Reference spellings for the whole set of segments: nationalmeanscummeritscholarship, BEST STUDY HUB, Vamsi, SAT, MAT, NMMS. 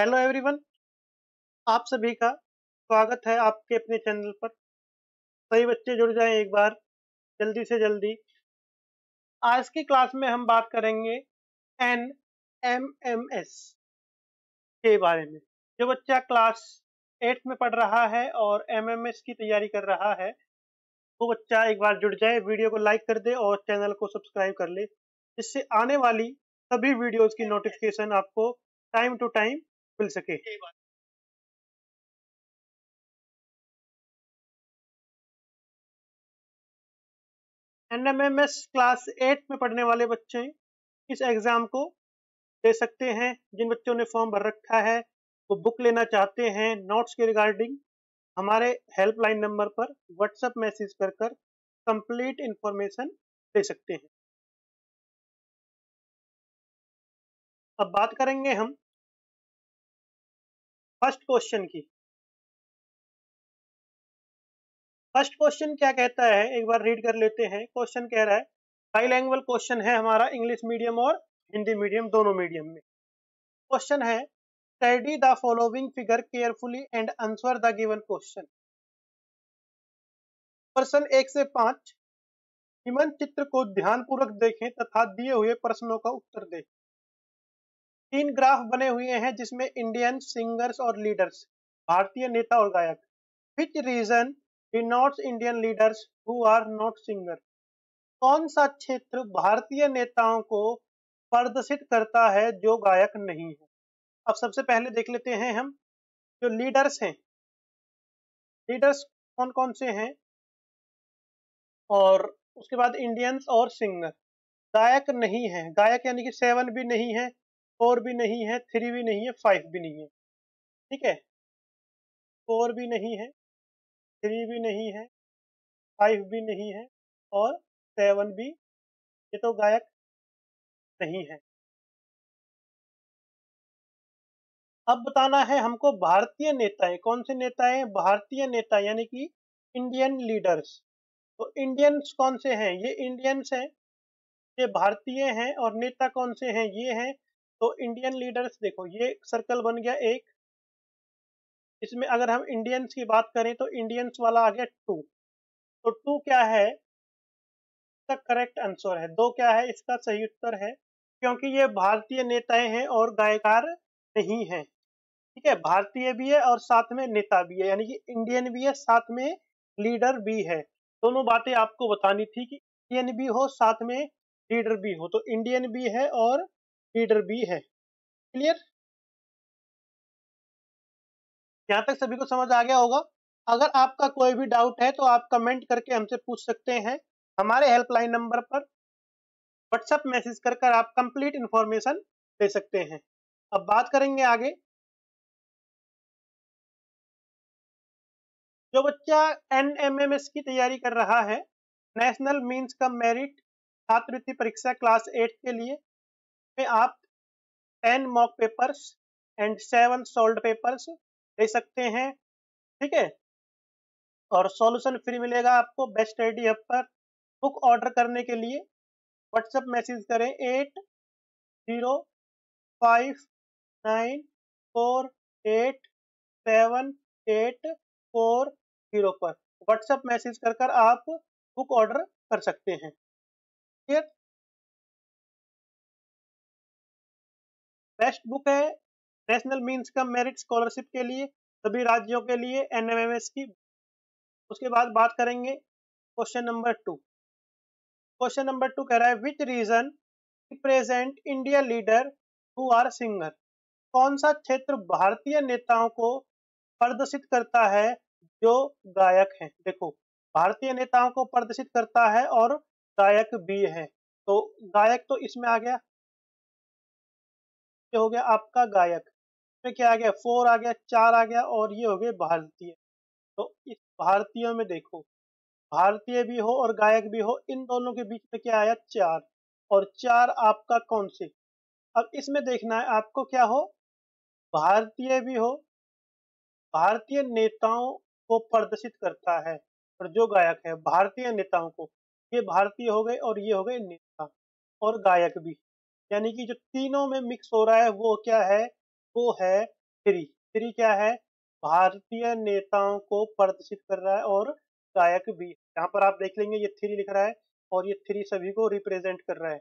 Hello everyone, आप सभी का स्वागत है आपके अपने चैनल पर। सभी बच्चे जुड़ जाएं एक बार जल्दी से जल्दी। आज की क्लास में हम बात करेंगे NMMS के बारे में। जो बच्चा क्लास 8 में पढ़ रहा है और MMS की तैयारी कर रहा है वो बच्चा एक बार जुड़ जाए, वीडियो को लाइक कर दे और चैनल को सब्सक्राइब कर ले, जिससे आने वाली सभी वीडियोज़ की नोटिफिकेशन आपको टाइम टू टाइम मिल सके। NMMS क्लास 8 में पढ़ने वाले बच्चे इस एग्जाम को दे सकते हैं। जिन बच्चों ने फॉर्म भर रखा है वो बुक लेना चाहते हैं नोट्स के रिगार्डिंग, हमारे हेल्पलाइन नंबर पर व्हाट्सएप मैसेज कर कर कंप्लीट इंफॉर्मेशन दे सकते हैं। अब बात करेंगे हम फर्स्ट क्वेश्चन की। फर्स्ट क्वेश्चन क्या कहता है एक बार रीड कर लेते हैं। क्वेश्चन कह रहा है, बाइलैंग्वेज क्वेश्चन है हमारा, इंग्लिश मीडियम और हिंदी मीडियम दोनों मीडियम में। क्वेश्चन है, study the following figure carefully and answer the given question. प्रश्न 1 से 5 निम्न चित्र को ध्यानपूर्वक देखें तथा दिए हुए प्रश्नों का उत्तर दें। 3 ग्राफ बने हुए हैं जिसमें इंडियन सिंगर्स और लीडर्स, भारतीय नेता और गायक, which region denotes Indian leaders who are not singer, कौन सा क्षेत्र भारतीय नेताओं को प्रदर्शित करता है जो गायक नहीं है। अब सबसे पहले देख लेते हैं हम जो लीडर्स हैं, लीडर्स कौन कौन से हैं, और उसके बाद इंडियंस और सिंगर। गायक नहीं है, गायक यानी कि 7 भी नहीं है, 4 भी नहीं है, 3 भी नहीं है, 5 भी नहीं है, ठीक है, 4 भी नहीं है, 3 भी नहीं है, 5 भी नहीं है और 7 भी, ये तो गायक नहीं है। अब बताना है हमको भारतीय नेता है, कौन से नेता है, भारतीय नेता यानी कि इंडियन लीडर्स। तो इंडियंस कौन से हैं, ये इंडियंस हैं, ये भारतीय हैं, और नेता कौन से हैं, ये हैं। तो इंडियन लीडर्स देखो, ये सर्कल बन गया 1, इसमें अगर हम इंडियंस की बात करें तो इंडियंस वाला आ गया 2, तो 2 क्या है, इसका करेक्ट आंसर है। 2 क्या है, इसका सही उत्तर है, क्योंकि ये भारतीय नेताएं हैं और गायकार नहीं हैं, ठीक है। भारतीय भी है और साथ में नेता भी है, यानी कि इंडियन भी है साथ में लीडर भी है। दोनों बातें आपको बतानी थी कि इंडियन भी हो साथ में लीडर भी हो, तो इंडियन भी है और लीडर भी है। क्लियर, यहाँ तक सभी को समझ आ गया होगा। अगर आपका कोई भी डाउट है तो आप कमेंट करके हमसे पूछ सकते हैं। हमारे हेल्पलाइन नंबर पर व्हाट्सएप मैसेज कर कर आप कंप्लीट इंफॉर्मेशन दे सकते हैं। अब बात करेंगे आगे। जो बच्चा NMMS की तैयारी कर रहा है, नेशनल मीन्स कम मेरिट छात्रवृत्ति परीक्षा क्लास 8 के लिए में आप 10 mock papers and 7 solve papers ले सकते हैं, ठीक है, और सॉल्यूशन फ्री मिलेगा आपको। बेस्ट स्टडी हब पर बुक ऑर्डर करने के लिए व्हाट्सएप मैसेज करें 8059487840 पर। व्हाट्सएप मैसेज कर कर आप बुक ऑर्डर कर सकते हैं, ठीक है। बेस्ट बुक है national means cum merit scholarship के लिए, सभी राज्यों के लिए NMMS की। उसके बाद बात करेंगे क्वेश्चन नंबर 2। क्वेश्चन नंबर 2 कह रहा है, which region represent India leader who are singer, कौन सा क्षेत्र भारतीय नेताओं को प्रदर्शित करता है जो गायक हैं। देखो, भारतीय नेताओं को प्रदर्शित करता है और गायक भी है, तो गायक तो इसमें आ गया, ये हो गया आपका गायक, इसमें क्या आ गया, 4 आ गया, 4 आ गया, और ये हो गए भारतीय। तो इस भारतीयों में देखो, भारतीय भी हो और गायक भी हो, इन दोनों के बीच में क्या आया, 4, और 4 आपका कौन से। अब इसमें देखना है आपको क्या हो, भारतीय भी हो, भारतीय नेताओं को प्रदर्शित करता है, और जो गायक है भारतीय नेताओं को, ये भारतीय हो गए और ये हो गए नेता और गायक भी, यानी कि जो तीनों में मिक्स हो रहा है वो क्या है, वो है थ्री। थ्री क्या है? भारतीय नेताओं को प्रदर्शित कर रहा है और गायक भी। यहाँ पर आप देख लेंगे ये थ्री लिख रहा है और ये थ्री सभी को रिप्रेजेंट कर रहा है,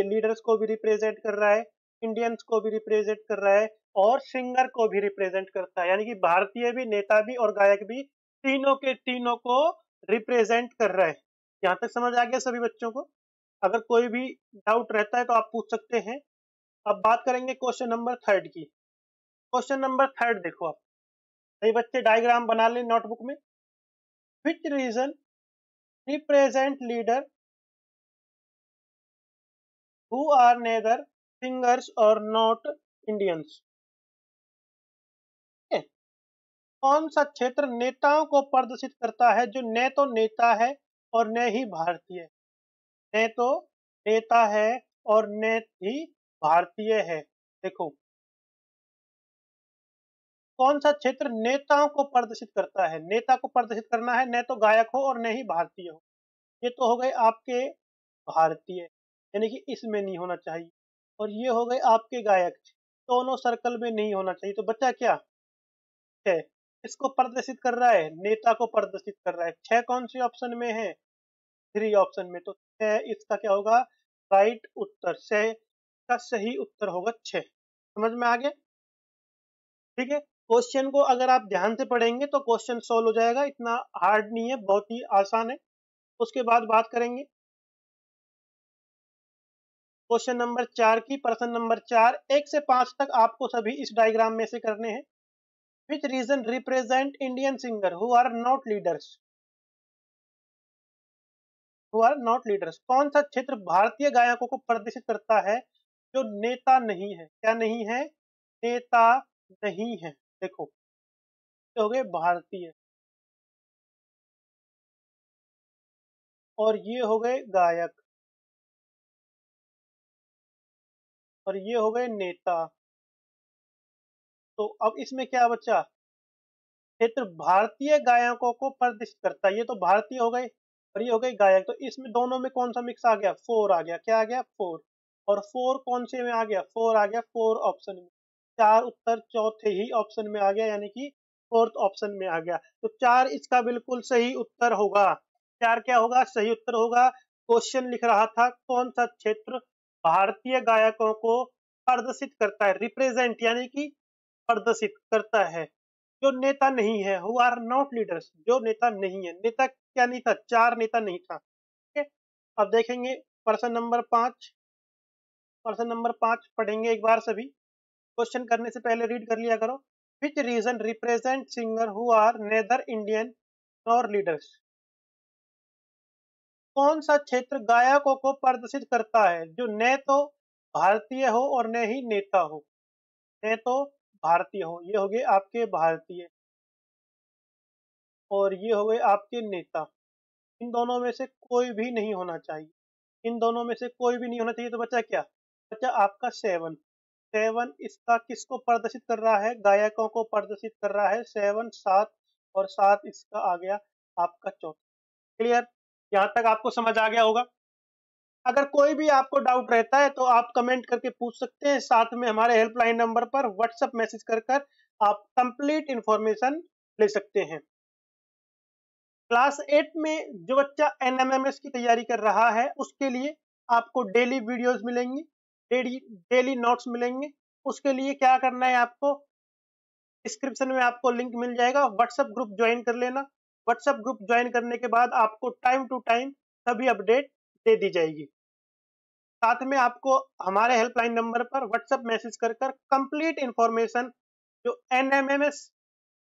ये लीडर्स को भी रिप्रेजेंट कर रहा है, इंडियंस को भी रिप्रेजेंट कर रहा है और सिंगर को भी रिप्रेजेंट करता है, यानी कि भारतीय भी, नेता भी और गायक भी, तीनों के तीनों को रिप्रेजेंट कर रहा है। यहाँ तक समझ आ गया सभी बच्चों को? अगर कोई भी डाउट रहता है तो आप पूछ सकते हैं। अब बात करेंगे क्वेश्चन नंबर थर्ड की। क्वेश्चन नंबर थर्ड देखो आप सभी बच्चे, डायग्राम बना लें नोटबुक में। Which region represent leader who are neither singers और नॉट इंडियंस। कौन सा क्षेत्र नेताओं को प्रदर्शित करता है जो न तो नेता है और न ही भारतीय, न तो नेता है और न ही भारतीय है। देखो कौन सा क्षेत्र नेताओं को प्रदर्शित करता है, नेता को प्रदर्शित करना है, न तो गायक हो और न ही भारतीय हो। ये तो हो गए आपके भारतीय, यानी कि इसमें नहीं होना चाहिए, और ये हो गए आपके गायक, दोनों सर्कल में नहीं होना चाहिए। तो बच्चा क्या है, इसको प्रदर्शित कर रहा है, नेता को प्रदर्शित कर रहा है। छह कौन से ऑप्शन में है? थ्री ऑप्शन में। तो छह इसका क्या होगा? राइट उत्तर, छह का सही उत्तर होगा छह। समझ में आ गया? ठीक है, क्वेश्चन को अगर आप ध्यान से पढ़ेंगे तो क्वेश्चन सोल्व हो जाएगा, इतना हार्ड नहीं है, बहुत ही आसान है। उसके बाद बात करेंगे क्वेश्चन नंबर चार की। प्रश्न नंबर चार 1 से 5 तक आपको सभी इस डायग्राम में से करने हैं। Which reason represent Indian singer who are not leaders? Who are not leaders? कौन सा क्षेत्र भारतीय गायकों को प्रदर्शित करता है जो नेता नहीं है? क्या नहीं है? नेता नहीं है। देखो तो हो गए भारतीय और ये हो गए गायक और ये हो गए नेता। तो अब इसमें क्या बचा? क्षेत्र भारतीय गायकों को प्रदर्शित करता है, ये तो भारतीय हो गए और ये हो गए गायक। तो इसमें दोनों में कौन सा मिक्स आ गया? फोर आ गया। क्या आ गया? फोर। और फोर कौन से में आ गया? फोर आ गया, फोर ऑप्शन में। चार उत्तर चौथे ही ऑप्शन में आ गया, यानी कि फोर्थ ऑप्शन में आ गया। तो चार इसका बिल्कुल सही उत्तर होगा। चार क्या होगा? सही उत्तर होगा। क्वेश्चन लिख रहा था कौन सा क्षेत्र भारतीय गायकों को प्रदर्शित करता है, रिप्रेजेंट यानी कि प्रदर्शित करता है, जो नेता नहीं है, who are not leaders, जो नेता नहीं है। नेता क्या नहीं था? चार नेता नहीं था। ठीक है, अब देखेंगे प्रश्न नंबर 5। प्रश्न नंबर 5 पढ़ेंगे एक बार सभी, क्वेश्चन करने से पहले रीड कर लिया करो। Which region represent singer who are neither Indian nor leaders. कौन सा क्षेत्र गायकों को प्रदर्शित करता है जो न तो भारतीय हो और न ही नेता हो, न तो भारतीय हो। ये हो गए आपके भारतीय और ये हो गए आपके नेता। इन दोनों में से कोई भी नहीं होना चाहिए, इन दोनों में से कोई भी नहीं होना चाहिए। तो बच्चा क्या? बच्चा आपका सेवन। सेवन इसका किसको प्रदर्शित कर रहा है? गायकों को प्रदर्शित कर रहा है। सेवन, सात और सात इसका आ गया आपका चौथा। क्लियर? यहाँ तक आपको समझ आ गया होगा। अगर कोई भी आपको डाउट रहता है तो आप कमेंट करके पूछ सकते हैं, साथ में हमारे हेल्पलाइन नंबर पर व्हाट्सएप मैसेज कर आप कंप्लीट इंफॉर्मेशन ले सकते हैं। क्लास 8 में जो बच्चा NMMS की तैयारी कर रहा है उसके लिए आपको डेली वीडियोस मिलेंगी, डेली नोट्स मिलेंगे। उसके लिए क्या करना है आपको? डिस्क्रिप्शन में आपको लिंक मिल जाएगा, व्हाट्सएप ग्रुप ज्वाइन कर लेना। व्हाट्सएप ग्रुप ज्वाइन करने के बाद आपको टाइम टू टाइम सभी अपडेट दे दी जाएगी। साथ में आपको हमारे हेल्पलाइन नंबर पर व्हाट्सएप मैसेज कर कंप्लीट इंफॉर्मेशन जो NMMS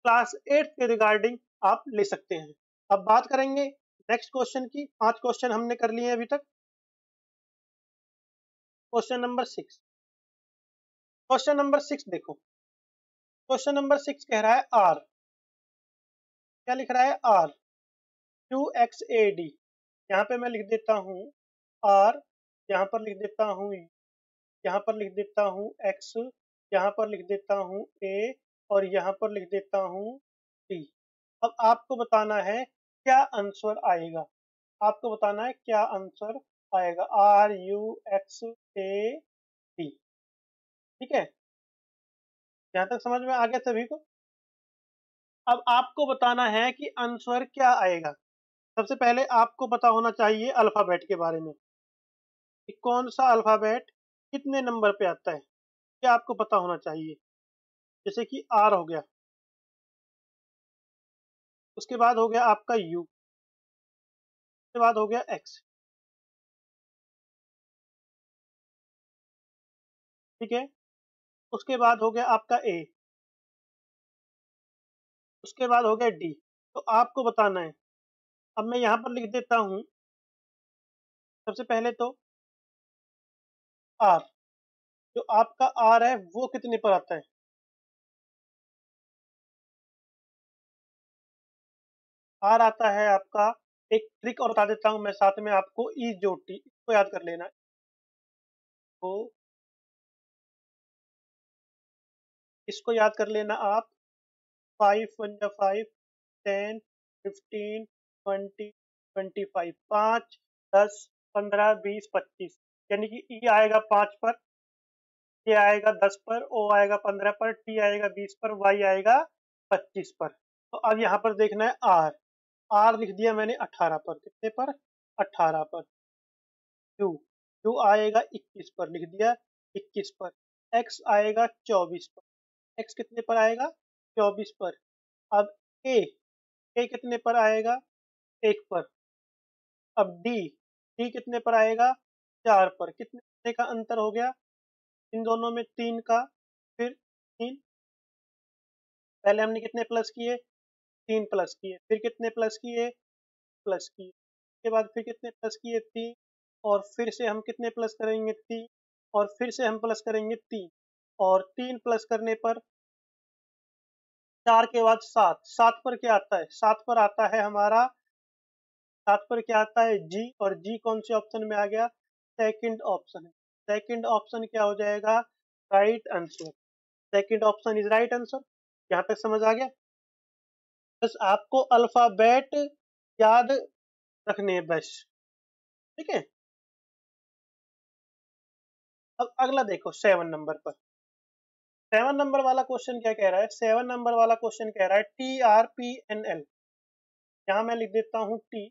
क्लास 8 के रिगार्डिंग आप ले सकते हैं। अब बात करेंगे नेक्स्ट क्वेश्चन की। 5 क्वेश्चन हमने कर लिए हैं अभी तक। Question number 6। क्वेश्चन नंबर 6 देखो, क्वेश्चन नंबर 6 कह रहा है आर। क्या लिख रहा है? R QXAD। यहाँ पे मैं लिख देता हूँ R, यहाँ पर लिख देता हूँ U, यहाँ पर लिख देता हूँ X, यहाँ पर लिख देता हूँ A और यहाँ पर लिख देता हूँ T। अब आपको बताना है क्या आंसर आएगा, आपको बताना है क्या आंसर आएगा। R U X A T। ठीक है, यहाँ तक समझ में आ गया सभी को। अब आपको बताना है कि आंसर क्या आएगा। सबसे पहले आपको पता होना चाहिए अल्फाबेट के बारे में कि कौन सा अल्फाबेट कितने नंबर पे आता है, क्या आपको पता होना चाहिए। जैसे कि आर हो गया, उसके बाद हो गया आपका यू, उसके बाद हो गया एक्स, ठीक है, उसके बाद हो गया आपका ए, उसके बाद हो गया डी। तो आपको बताना है। अब मैं यहां पर लिख देता हूं सबसे पहले तो आर, जो आपका आर है वो कितने पर आता है, आर आता है आपका। एक ट्रिक और बता देता हूं मैं साथ में आपको, ई जो टी, इसको याद कर लेना। तो इसको याद कर लेना आप, 5 × 5 = 10, 15, 20, 25, 5, 10, 15, 20, 25, यानी कि ई आएगा 5 पर, ए आएगा 10 पर, ओ आएगा 15 पर, टी आएगा 20 पर, वाई आएगा 25 पर। तो अब यहाँ पर देखना है आर, आर लिख दिया मैंने 18 पर, कितने पर, 18 पर। क्यू, क्यू आएगा 21 पर, लिख दिया 21 पर। एक्स आएगा 24 पर, एक्स कितने पर आएगा, 24 पर। अब ए कितने पर आएगा, 1 पर। अब डी कितने पर आएगा, 4 पर। कितने का अंतर हो गया इन दोनों में, 3 का, फिर 3, पहले हमने कितने प्लस किए, 3 प्लस किए, फिर कितने प्लस किए, प्लस किए, उसके बाद फिर कितने प्लस किए, 3, और फिर से हम कितने प्लस करेंगे, 3, और फिर से हम प्लस करेंगे 3, और 3 प्लस करने पर 4 के बाद 7, 7 पर क्या आता है, 7 पर आता है हमारा, 7 पर क्या आता है, जी, और जी कौन से ऑप्शन में आ गया, सेकंड ऑप्शन है। सेकंड ऑप्शन क्या हो जाएगा, right answer. Second option is right answer. यहाँ तक समझ आ गया। बस आपको अल्फाबेट याद रखने हैं बस, ठीक है। अब अगला देखो 7 नंबर पर, 7 नंबर वाला क्वेश्चन क्या कह रहा है, 7 नंबर वाला क्वेश्चन कह रहा है TRPNL। यहाँ मैं लिख देता हूँ T,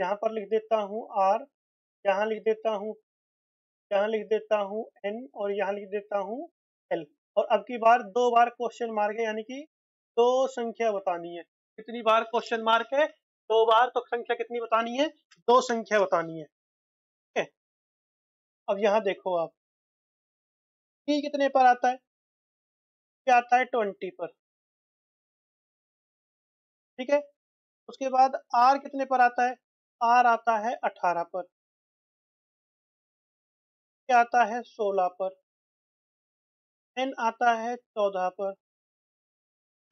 यहाँ पर लिख देता हूँ R, यहाँ लिख देता हूँ, यहाँ लिख देता हूँ N, और यहाँ लिख देता हूँ L। और अब की बार 2 बार क्वेश्चन मार्क है, यानी कि 2 संख्या बतानी है। कितनी बार क्वेश्चन मार्क है, 2 बार, तो संख्या कितनी बतानी है, 2 संख्या बतानी है, ठीक है। अब यहाँ देखो आप, T कितने पर आता है, क्या आता है, 20 पर, ठीक है। उसके बाद R कितने पर आता है, R आता है 18 पर, क्या आता है, 16 पर। N आता है 14 पर,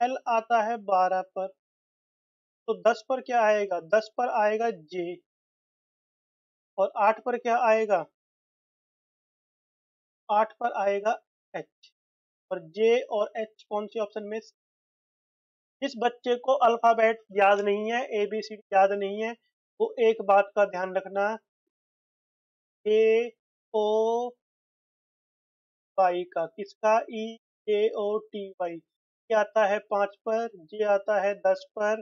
L आता है 12 पर। तो 10 पर क्या आएगा, 10 पर आएगा J, और 8 पर क्या आएगा, 8 पर आएगा H, और J और H कौन से ऑप्शन में। जिस बच्चे को अल्फाबेट याद नहीं है, ABCD याद नहीं है, वो एक बात का ध्यान रखना, A O Y का, किसका, E J O T Y, क्या आता है 5 पर, J आता है 10 पर,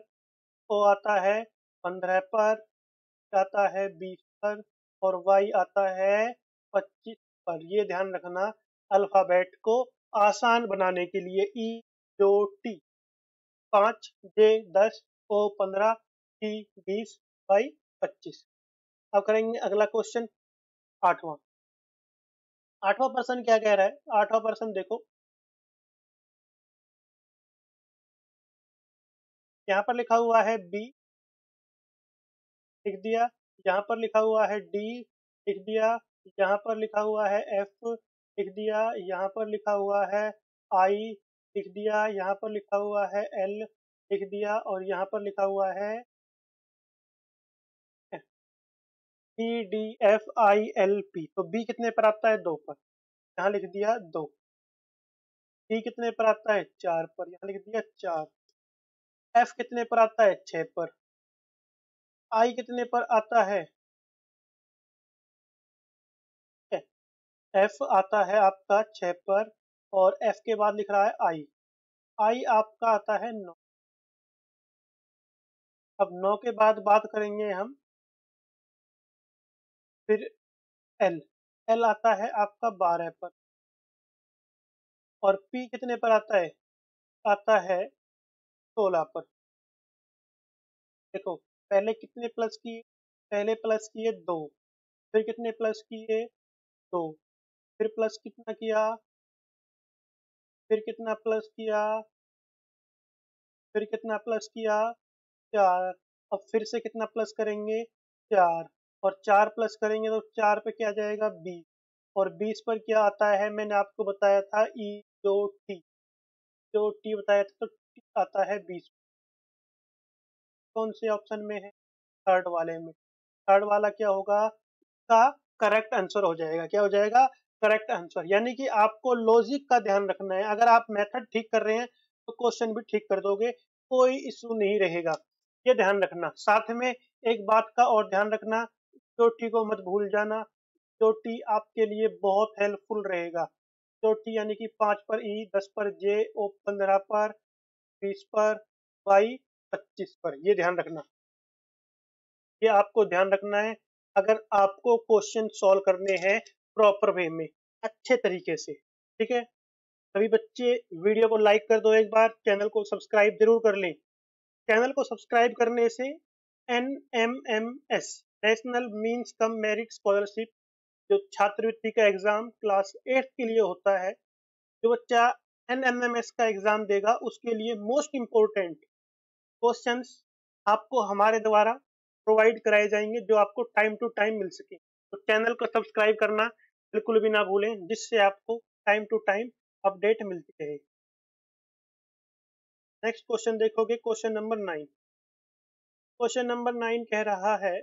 O आता है 15 पर, आता है 20 पर, और Y आता है 25 पर। ये ध्यान रखना अल्फाबेट को आसान बनाने के लिए, E जो T 5, J 10, O 15, T 20, Y 25। अब करेंगे अगला क्वेश्चन 8वां। 8वां पर्सन क्या कह रहा है, 8वां पर्सन देखो, यहाँ पर लिखा हुआ है B, लिख दिया, यहाँ पर लिखा हुआ है D, लिख दिया, यहाँ पर लिखा हुआ है F, लिख दिया, यहाँ पर लिखा हुआ है I, लिख दिया, यहाँ पर लिखा हुआ है L, लिख दिया, और यहाँ पर लिखा हुआ है D F I L P। तो B कितने पर आता है, 2 पर, यहाँ लिख दिया 2। D कितने पर आता है, 4 पर, यहाँ लिख दिया 4। F कितने पर आता है, 6 पर। I कितने पर आता है, F आता है आपका 6 पर। और एफ के बाद लिख रहा है आई। आई आपका आता है 9। अब 9 के बाद बात करेंगे हम फिर एल। एल आता है आपका 12 पर और पी कितने पर आता है? आता है 16 पर। देखो पहले कितने प्लस किए? पहले प्लस किए 2, फिर कितने प्लस किए? 2, फिर प्लस कितना किया? फिर कितना प्लस किया? फिर कितना प्लस किया? 4। अब फिर से कितना प्लस करेंगे? 4, और 4 प्लस करेंगे तो 4 पे क्या जाएगा? 20, और 20 पर क्या आता है? मैंने आपको बताया था ई जो टी बताया था, तो टी आता है 20। कौन से ऑप्शन में है? थर्ड वाले में। थर्ड वाला क्या होगा? इसका करेक्ट आंसर हो जाएगा। क्या हो जाएगा? Correct answer. यानी कि आपको लॉजिक का ध्यान रखना है। अगर आप मेथड ठीक कर रहे हैं तो क्वेश्चन भी ठीक कर दोगे, कोई इशू नहीं रहेगा, ये ध्यान रखना। साथ में एक बात का और ध्यान रखना, चोटी को मत भूल जाना। चोटी आपके लिए बहुत हेल्पफुल रहेगा। चोटी यानी कि 5 पर ई, 10 पर जे, ओ 15 पर, 20 पर वाई, 25 पर। ये ध्यान रखना, ये आपको ध्यान रखना है अगर आपको क्वेश्चन सॉल्व करने हैं प्रॉपर वे में, अच्छे तरीके से। ठीक है, सभी बच्चे वीडियो को लाइक कर दो, एक बार चैनल को सब्सक्राइब जरूर कर लें। चैनल को सब्सक्राइब करने से NMMS national means cum merit scholarship जो छात्रवृत्ति का एग्जाम क्लास 8 के लिए होता है, जो बच्चा NMMS का एग्जाम देगा उसके लिए मोस्ट इम्पोर्टेंट क्वेश्चंस आपको हमारे द्वारा प्रोवाइड कराए जाएंगे जो आपको टाइम टू टाइम मिल सके। तो चैनल को सब्सक्राइब करना बिल्कुल भी ना भूलें, जिससे आपको टाइम टू टाइम अपडेट मिलती रहे। नेक्स्ट क्वेश्चन देखोगे, क्वेश्चन नंबर 9। क्वेश्चन नंबर 9 कह रहा है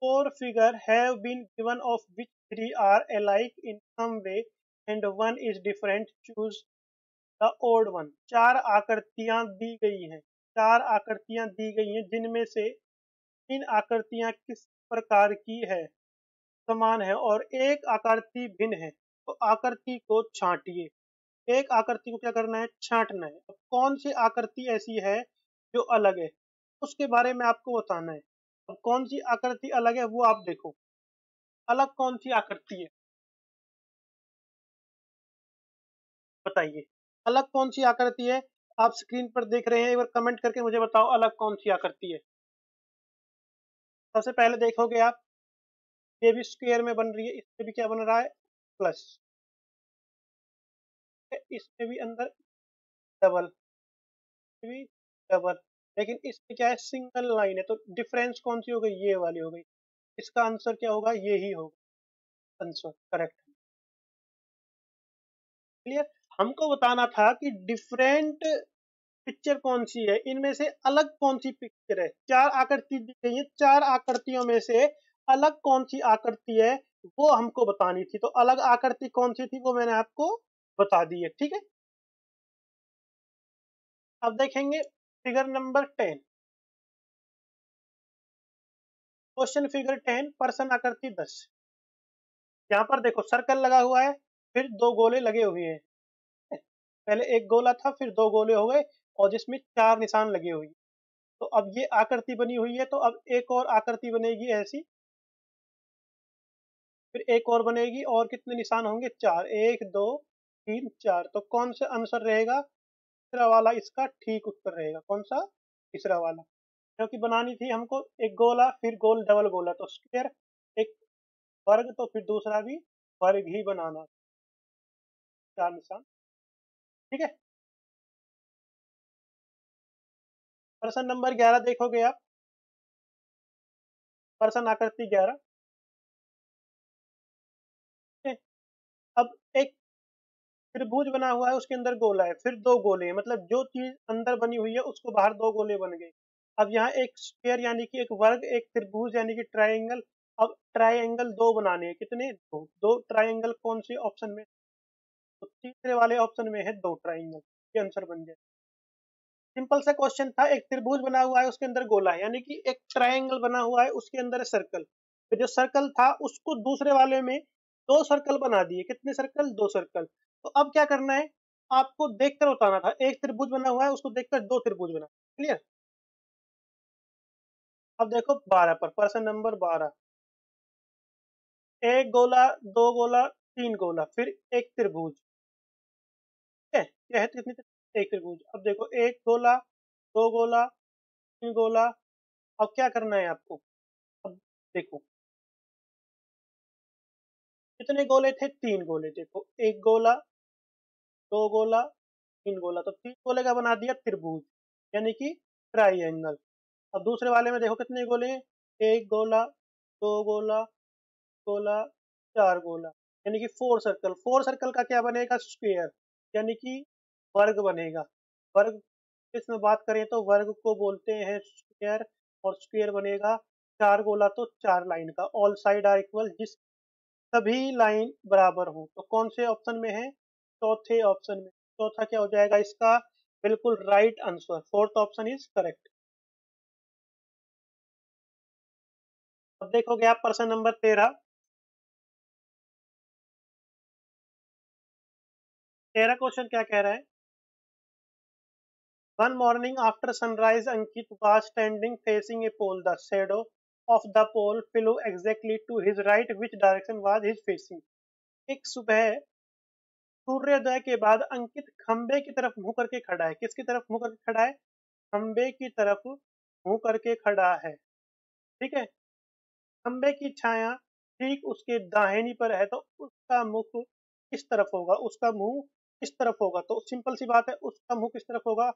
4 figure have been given of which 3 are alike in some way and 1 is different, choose the odd one। 4 आकृतियां दी गई हैं, 4 आकृतियां दी गई हैं, जिनमें से 3 आकृतियां किस प्रकार की है? समान है और 1 आकृति भिन्न है, तो आकृति को छांटिए। 1 आकृति को क्या करना है? छांटना है। तो कौन सी आकृति ऐसी है जो अलग है, उसके बारे में आपको बताना है। अब तो कौन सी आकृति अलग है वो आप देखो, अलग कौन सी आकृति है बताइए। अलग कौन सी आकृति है? आप स्क्रीन पर देख रहे हैं, एक बार कमेंट करके मुझे बताओ अलग कौन सी आकृति है। सबसे पहले देखोगे आप, ये भी स्क्वायर में बन रही है, इसमें भी क्या बन रहा है? प्लस। इसमें भी अंदर डबल, भी डबल, लेकिन इसमें क्या है? सिंगल लाइन है। तो डिफरेंस कौन सी हो गई? ये वाली हो गई। इसका आंसर क्या होगा? ये ही होगा आंसर, करेक्ट। क्लियर? हमको बताना था कि डिफरेंट पिक्चर कौन सी है, इनमें से अलग कौन सी पिक्चर है। 4 आकृति दी गई है, 4 आकृतियों में से अलग कौन सी आकृति है वो हमको बतानी थी। तो अलग आकृति कौन सी थी वो मैंने आपको बता दी है। ठीक है, अब देखेंगे figure number 10। Question figure 10, person आकृति 10। यहाँ पर देखो सर्कल लगा हुआ है, फिर 2 गोले लगे हुए हैं। पहले एक गोला था, फिर 2 गोले हो गए और जिसमें 4 निशान लगे हुए। तो अब ये आकृति बनी हुई है, तो अब एक और आकृति बनेगी ऐसी, फिर एक और बनेगी, और कितने निशान होंगे? 4, 1 2 3 4। तो कौन सा आंसर रहेगा? तीसरा वाला इसका ठीक उत्तर रहेगा। कौन सा? तीसरा वाला, क्योंकि बनानी थी हमको एक गोला, फिर गोल, डबल गोला, तो स्क्वायर, एक वर्ग, तो फिर दूसरा भी वर्ग ही बनाना, 4 निशान। ठीक है, प्रश्न नंबर 11 देखोगे आप, प्रश्न आकृति 11। ठीक है, अब एक त्रिभुज बना हुआ है, उसके अंदर गोला है, फिर 2 गोले, मतलब जो चीज अंदर बनी हुई है उसको बाहर 2 गोले बन गए। अब यहाँ एक स्क्वायर यानी कि एक वर्ग, एक त्रिभुज यानी कि ट्रायंगल। अब ट्रायंगल 2 बनाने हैं, कितने? 2 ट्रायंगल कौन से ऑप्शन में? तो तीसरे वाले ऑप्शन में है 2 ट्राइंगल, ये आंसर बन जाए। सिंपल सा क्वेश्चन था, एक त्रिभुज बना हुआ है उसके अंदर गोला है, यानी कि एक ट्राइंगल बना हुआ है उसके अंदर सर्कल, जो सर्कल था उसको दूसरे वाले में दो सर्कल बना दिए। कितने सर्कल? दो सर्कल। तो अब क्या करना है, आपको देखकर उतारना था। एक त्रिभुज बना हुआ है, उसको देखकर दो त्रिभुज बना। क्लियर? अब देखो 12 पर प्रश्न नंबर 12, एक गोला, दो गोला, तीन गोला, फिर एक त्रिभुज। क्या है? एक त्रिभुज। अब देखो एक गोला, दो गोला, तीन गोला। अब क्या करना है आपको, अब देखो कितने गोले थे? तीन गोले। देखो एक गोला, दो गोला, तीन गोला, तो तीन गोले का बना दिया त्रिभुज यानी कि ट्राइएंगल। अब दूसरे वाले में देखो कितने गोले हैं? एक गोला, दो गोला, गोला, चार गोला, यानी कि फोर सर्कल। फोर सर्कल का क्या बनेगा? स्क्वायर यानी कि वर्ग बनेगा। वर्ग इसमें बात करें तो वर्ग को बोलते हैं स्क्वायर, और स्क्वायर बनेगा चार गोला तो चार लाइन का। ऑल साइड आर इक्वल, जिस सभी लाइन बराबर हो। तो कौन से ऑप्शन में है? चौथे ऑप्शन में। चौथा क्या हो जाएगा इसका? बिल्कुल right answer. Fourth option is correct. अब देखोगे आप प्रश्न नंबर 13। 13 क्वेश्चन क्या कह रहा है? One morning after sunrise, Ankit was standing facing a pole. The shadow of the pole flew exactly to his right. Which direction was he facing? एक सुबह सूर्योदय के बाद अंकित खंबे की तरफ मुंह करके खड़ा है। किसकी तरफ मुंह करके खड़ा है? खंबे की तरफ मुंह करके खड़ा है। ठीक है, खंबे की छाया ठीक उसके दाहिनी पर है, तो उसका मुख किस तरफ होगा? उसका मुंह किस तरफ होगा? तो सिंपल सी बात है, उसका मुंह किस तरफ होगा?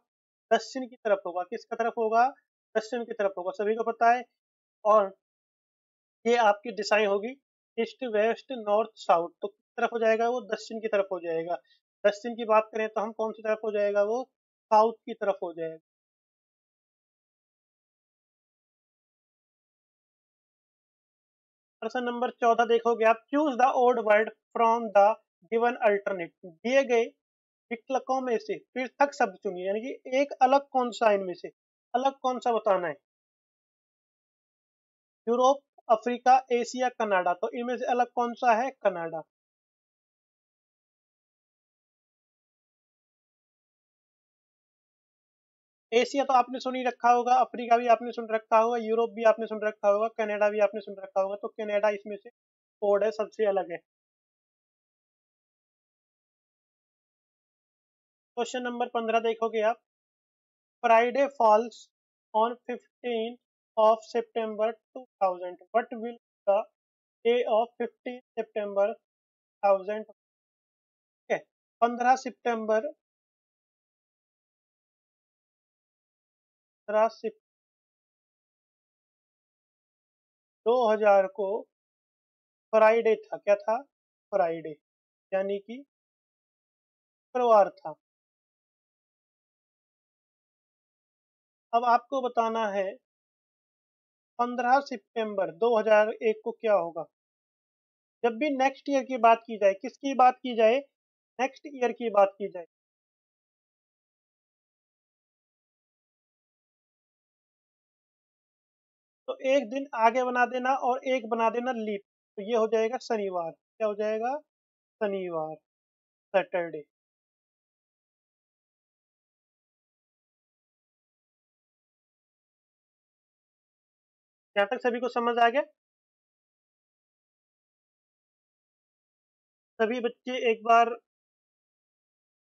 दक्षिण की तरफ होगा। किसका तरफ होगा? दक्षिण की तरफ होगा, सभी को पता है। और ये आपकी दिशाएं होगी ईस्ट, वेस्ट, नॉर्थ, साउथ। तो किस तरफ हो जाएगा वो? दक्षिण की तरफ हो जाएगा। दक्षिण की बात करें तो हम कौन सी तरफ हो जाएगा वो? साउथ की तरफ हो जाएगा। प्रश्न नंबर 14 देखोगे आप, choose the odd word from the given alternate. दिए गए विकल्पों में से पृथक शब्द चुनिए, यानी कि एक अलग कौन सा, इनमें से अलग कौन सा बताना है। यूरोप, अफ्रीका, एशिया, कनाडा, तो इनमें से अलग कौन सा है? कनाडा। एशिया तो आपने सुन ही रखा होगा, अफ्रीका भी आपने सुन रखा होगा, यूरोप भी आपने सुन रखा होगा, कनाडा भी आपने सुन रखा होगा। तो कनाडा इसमें से कोड है, सबसे अलग है। क्वेश्चन नंबर 15 देखोगे आप, Friday falls on 15 September 2000। What will the day of 15 सितंबर 2000? 15 सितंबर 2000 को फ्राइडे था। क्या था? फ्राइडे यानी कि शुक्रवार था। अब आपको बताना है 15 सितंबर 2001 को क्या होगा। जब भी नेक्स्ट ईयर की बात की जाए, किसकी बात की जाए? नेक्स्ट ईयर की बात की जाए, तो एक दिन आगे बना देना और एक बना देना लीप। तो ये हो जाएगा शनिवार। क्या हो जाएगा? शनिवार, सैटरडे। यहाँ तक सभी को समझ आ गया? सभी बच्चे एक बार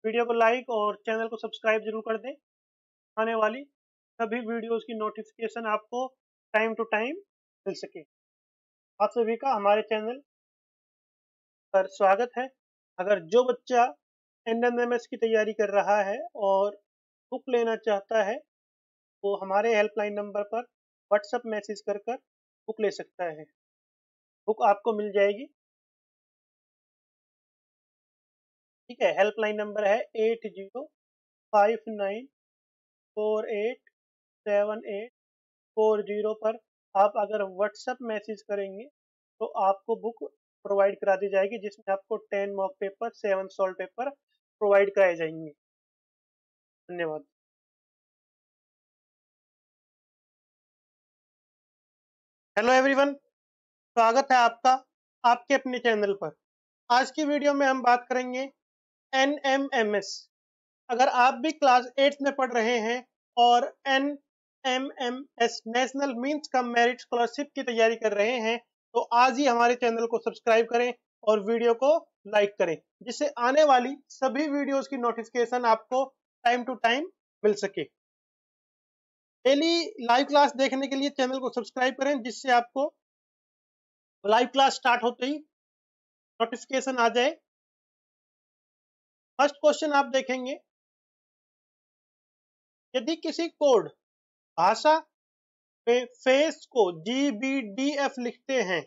वीडियो को लाइक और चैनल को सब्सक्राइब जरूर कर दें। आने वाली सभी वीडियोस की नोटिफिकेशन आपको टाइम टू टाइम मिल सके। आप सभी का हमारे चैनल पर स्वागत है। अगर जो बच्चा NMMS की तैयारी कर रहा है और बुक लेना चाहता है, वो हमारे हेल्पलाइन नंबर पर व्हाट्सएप मैसेज कर कर बुक ले सकता है। बुक आपको मिल जाएगी। ठीक है, हेल्पलाइन नंबर है 8059487840 पर आप अगर व्हाट्सएप मैसेज करेंगे तो आपको बुक प्रोवाइड करा दी जाएगी, जिसमें आपको 10 mock paper, 7 solve paper provide कराए जाएंगे। धन्यवाद। Hello everyone. स्वागत है आपका आपके अपने चैनल पर। आज की वीडियो में हम बात करेंगे NMMS। अगर आप भी क्लास 8 में पढ़ रहे हैं और NMMS national means cum merit scholarship की तैयारी कर रहे हैं तो आज ही हमारे चैनल को सब्सक्राइब करें और वीडियो को लाइक करें, जिससे आने वाली सभी वीडियोस की नोटिफिकेशन आपको टाइम टू टाइम मिल सके। डेली लाइव क्लास देखने के लिए चैनल को सब्सक्राइब करें, जिससे आपको लाइव क्लास स्टार्ट होते ही नोटिफिकेशन आ जाए। फर्स्ट क्वेश्चन आप देखेंगे, यदि किसी कोड भाषा में फेस को GBDF लिखते हैं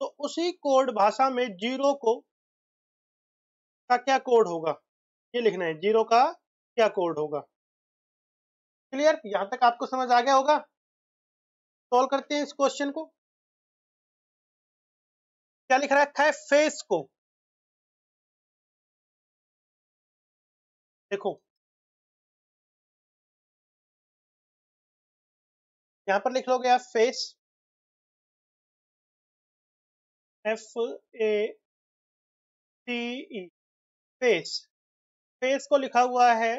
तो उसी कोड भाषा में जीरो को का क्या कोड होगा, ये लिखना है। जीरो का क्या कोड होगा? क्लियर? यहां तक आपको समझ आ गया होगा। सॉल्व करते हैं इस क्वेश्चन को। क्या लिख रखा है? फेस को। देखो यहां पर लिख लोगे आप फेस, FACE फेस। फेस को लिखा हुआ है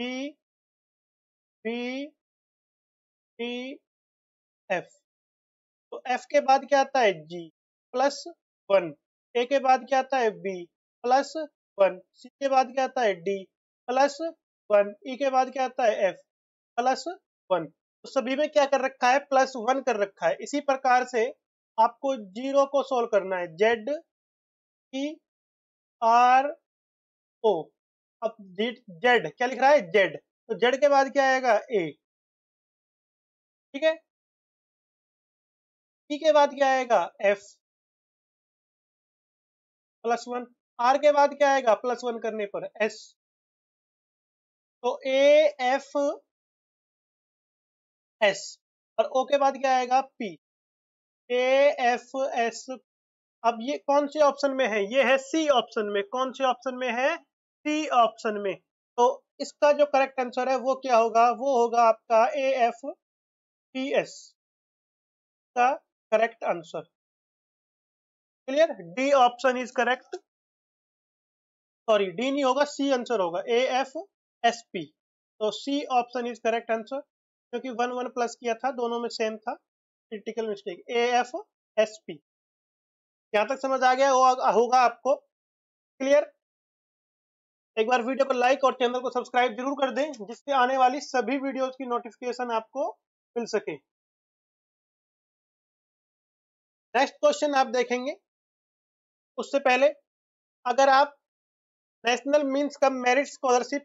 GBDF। तो F के बाद क्या आता है? G plus 1। A के बाद क्या आता है? B plus 1। C के बाद क्या आता है? D plus 1। E के बाद क्या आता है? F plus 1। तो सभी में क्या कर रखा है? प्लस 1 कर रखा है। इसी प्रकार से आपको जीरो को सोल्व करना है। ZERO। अब Z क्या लिख रहा है? Z। तो Z के बाद क्या आएगा? A। ठीक है। E के बाद क्या आएगा? F plus 1। R के बाद क्या आएगा? प्लस 1 करने पर S। तो AFS। और O के बाद क्या आएगा? P। AFS। अब ये कौन से ऑप्शन में है? ये है C ऑप्शन में। कौन से ऑप्शन में है? C ऑप्शन में। तो इसका जो करेक्ट आंसर है वो क्या होगा? वो होगा आपका AFPS का correct answer. Clear? D option is correct. Sorry, D नहीं होगा, सी आंसर होगा, AFSP। तो C option is correct answer, क्योंकि 1 1 प्लस किया था, दोनों में सेम था, क्रिटिकल मिस्टेक। AFSP। यहां तक समझ आ गया होगा आपको। क्लियर? एक बार वीडियो को लाइक और चैनल को सब्सक्राइब जरूर कर दें, जिससे आने वाली सभी वीडियोज की नोटिफिकेशन आपको मिल सके। नेक्स्ट क्वेश्चन आप देखेंगे। उससे पहले अगर आप national means cum merit scholarship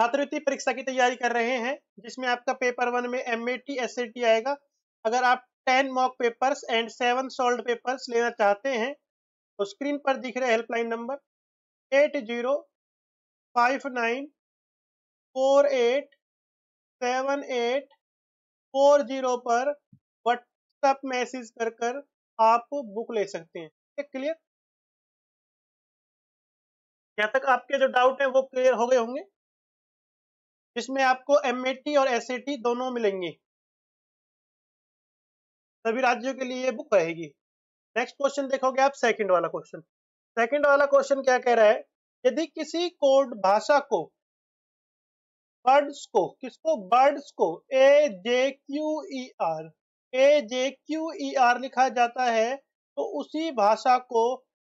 छात्रवृत्ति परीक्षा की तैयारी कर रहे हैं, जिसमें आपका पेपर 1 में MAT SAT आएगा, अगर आप 10 mock papers and 7 solved papers लेना चाहते हैं तो स्क्रीन पर दिख रहे हेल्पलाइन नंबर 8059487840 पर व्हाट्सएप मैसेज कर आप बुक ले सकते हैं। क्लियर? यहाँ तक आपके जो डाउट है वो क्लियर हो गए होंगे, जिसमें आपको MAT और SAT दोनों मिलेंगे। सभी राज्यों के लिए ये बुक रहेगी। नेक्स्ट क्वेश्चन देखोगे आप, सेकंड वाला क्वेश्चन। सेकंड वाला क्वेश्चन क्या कह रहा है? यदि किसी कोड भाषा को बर्ड्स को AJQER लिखा जाता है तो उसी भाषा को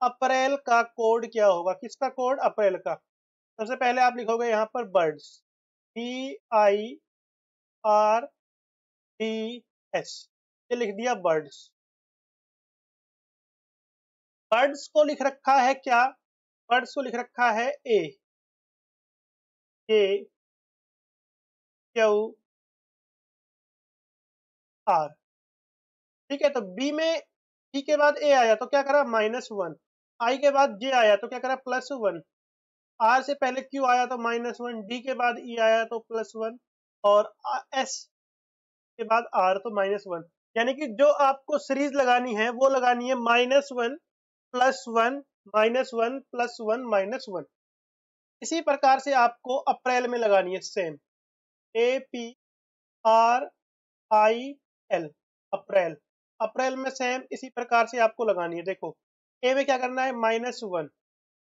अप्रैल का कोड क्या होगा? किसका कोड? अप्रैल का। सबसे पहले आप लिखोगे यहाँ पर बर्ड्स, BIRDS। ये लिख दिया बर्ड्स। बर्ड्स को लिख रखा है क्या? बर्ड्स को लिख रखा है AJQER। ठीक है। तो B में E के बाद A आया तो क्या करा? -1। I के बाद J आया तो क्या करा? +1। R से पहले Q आया तो -1। D के बाद E आया तो +1 और S के बाद R तो -1। यानी कि जो आपको सीरीज लगानी है वो लगानी है -1 + 1 - 1 + 1 - 1। इसी प्रकार से आपको अप्रैल में लगानी है same. A P R IL April. April में सेम इसी प्रकार से आपको लगानी है। देखो ए में क्या करना है -1,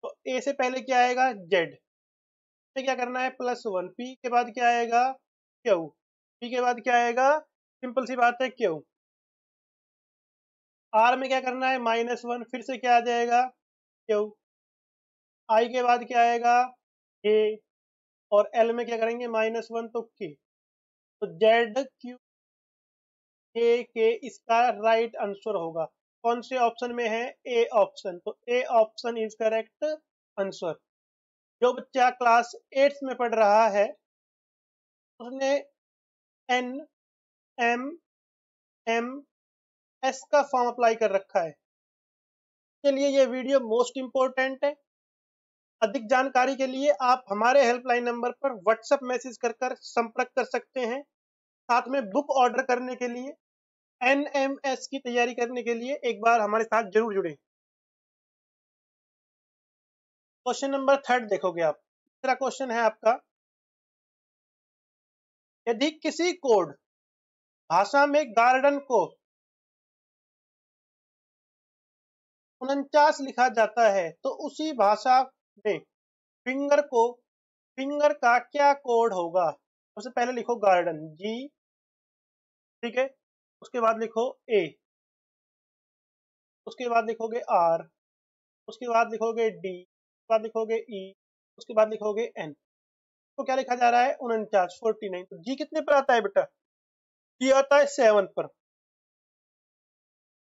तो ए से पहले क्या आएगा जेड, पे क्या करना है +1, पी के बाद क्या आएगा क्यू, पी के बाद क्या आएगा सिंपल सी बात है क्यू। आर में क्या करना है -1, फिर से क्या आ जाएगा क्यू, आई के बाद क्या आएगा ए, और एल में क्या करेंगे -1 तो के, तो जेड क्यू के इसका राइट आंसर होगा। कौन से ऑप्शन में है? ए ऑप्शन, तो A option is correct answer. जो बच्चा क्लास 8 में पढ़ रहा है उसने NMMS का फॉर्म अप्लाई कर रखा है। इसके लिए ये वीडियो मोस्ट इम्पोर्टेंट है। अधिक जानकारी के लिए आप हमारे हेल्पलाइन नंबर पर व्हाट्सएप मैसेज कर संपर्क कर सकते हैं। साथ में बुक ऑर्डर करने के लिए, NMS की तैयारी करने के लिए एक बार हमारे साथ जरूर जुड़े। क्वेश्चन नंबर 3 देखोगे आप, तीसरा क्वेश्चन है आपका, यदि किसी कोड भाषा में गार्डन को 49 लिखा जाता है तो उसी भाषा में फिंगर को फिंगर का क्या कोड होगा? सबसे पहले लिखो गार्डन G, ठीक है, उसके बाद लिखो A, उसके बाद लिखोगे R, उसके बाद लिखोगे D, उसके बाद लिखोगे E, उसके बाद लिखोगे N। तो क्या लिखा जा रहा है 49। तो G कितने पर आता है बेटा? G आता है 7 पर,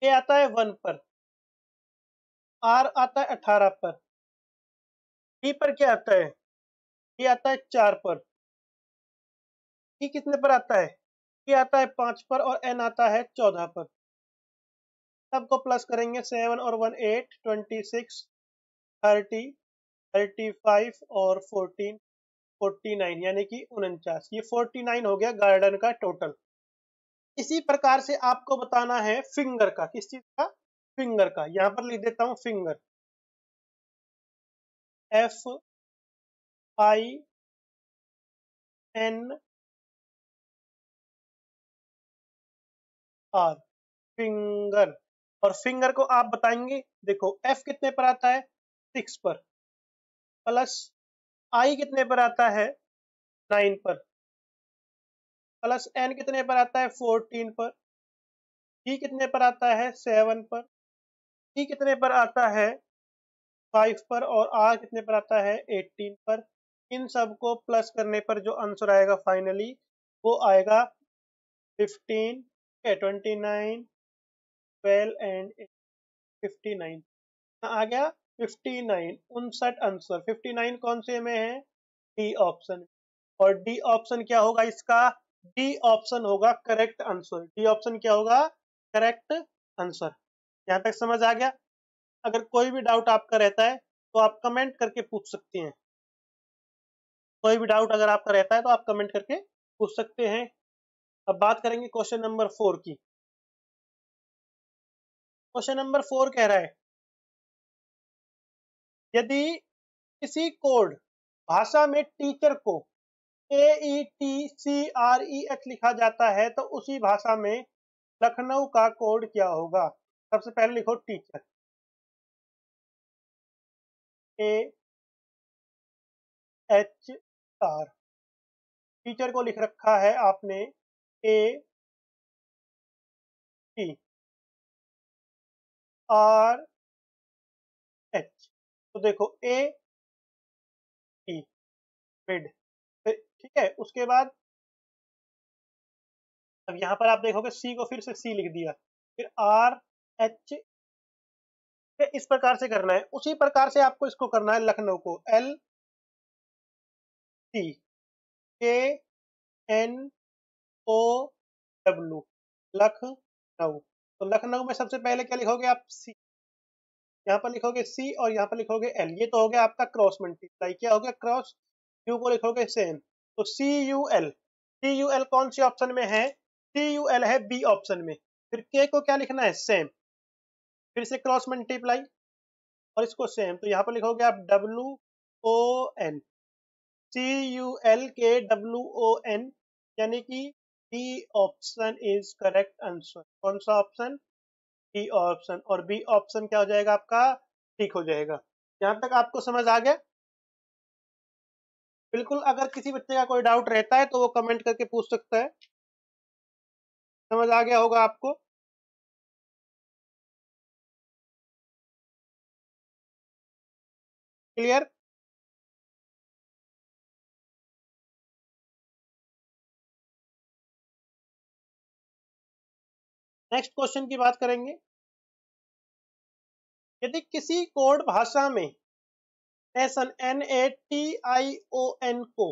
A आता है 1 पर, R आता है 18 पर, D पर क्या आता है? D आता है 4 पर। E कितने पर आता है? E आता है 5 पर, और N आता है 14 पर। सबको प्लस करेंगे, 7 और 1 8, 26, 30, 35 और 14, 49, यानी कि 49। ये 49 हो गया गार्डन का टोटल। इसी प्रकार से आपको बताना है फिंगर का, किस चीज का? फिंगर का। यहाँ पर लिख देता हूँ फिंगर, FINR फिंगर। और फिंगर को आप बताएंगे, देखो F कितने पर आता है? 6 पर, प्लस I कितने पर आता है? 9 पर, प्लस N कितने पर आता है? 14 पर, G कितने पर आता है? 7 पर, T कितने पर आता है? 5 पर, और R कितने पर आता है? 18 पर। इन सब को प्लस करने पर जो आंसर आएगा फाइनली वो आएगा 15, 29, 12 एंड 59। आ गया 59, 59 आंसर। 59 कौन से में है? D option. और डी ऑप्शन क्या होगा इसका? डी ऑप्शन होगा करेक्ट आंसर। डी ऑप्शन क्या होगा? Correct answer. यहाँ तक समझ आ गया? अगर कोई भी डाउट आपका रहता है तो आप कमेंट करके पूछ सकते हैं। कोई भी डाउट अगर आपका रहता है तो आप कमेंट करके पूछ सकते हैं। अब बात करेंगे क्वेश्चन नंबर 4 की। क्वेश्चन नंबर 4 कह रहा है, यदि किसी कोड भाषा में टीचर को AETCREH लिखा जाता है तो उसी भाषा में लखनऊ का कोड क्या होगा? सबसे पहले लिखो टीचर, AHR। टीचर को लिख रखा है आपने ATRH, तो देखो AT मिड, ठीक है। उसके बाद अब यहाँ पर आप देखोगे C को फिर से C लिख दिया, फिर RH, इस प्रकार से करना है। उसी प्रकार से आपको इसको करना है लखनऊ को, LCKNOW लखनऊ। तो लखनऊ में सबसे पहले क्या लिखोगे आप? C, यहाँ पर लिखोगे C और यहाँ पर लिखोगे L। ये तो हो गया आपका क्रॉस मल्टीप्लाई। क्या हो गया? क्रॉस। U को लिखोगे सेम, तो CUL। CUL कौन से ऑप्शन में है? CUL है B ऑप्शन में। फिर K को क्या लिखना है? सेम, फिर से क्रॉस मल्टीप्लाई और इसको सेम। तो यहाँ पर लिखोगे आप WON, CUL के WON, यानी कि B option is correct answer. कौन सा ऑप्शन? B option. और बी ऑप्शन क्या हो जाएगा आपका? ठीक हो जाएगा। यहां तक आपको समझ आ गया? बिल्कुल। अगर किसी बच्चे का कोई डाउट रहता है तो वो कमेंट करके पूछ सकता है। समझ आ गया होगा आपको? क्लियर? नेक्स्ट क्वेश्चन की बात करेंगे। यदि किसी कोड भाषा में NATION को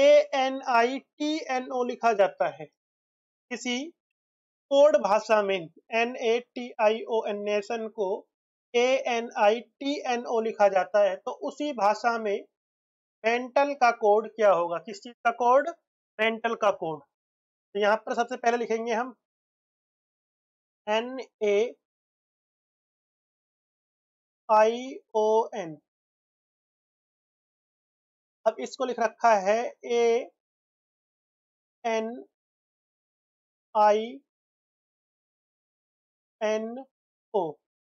ANITNO लिखा जाता है, किसी कोड भाषा में NATION नेशन को ANITNO लिखा जाता है, तो उसी भाषा में मेंटल का कोड क्या होगा? किस चीज का कोड? मेंटल का कोड। तो यहाँ पर सबसे पहले लिखेंगे हम NAION। अब इसको लिख रखा है ANINO।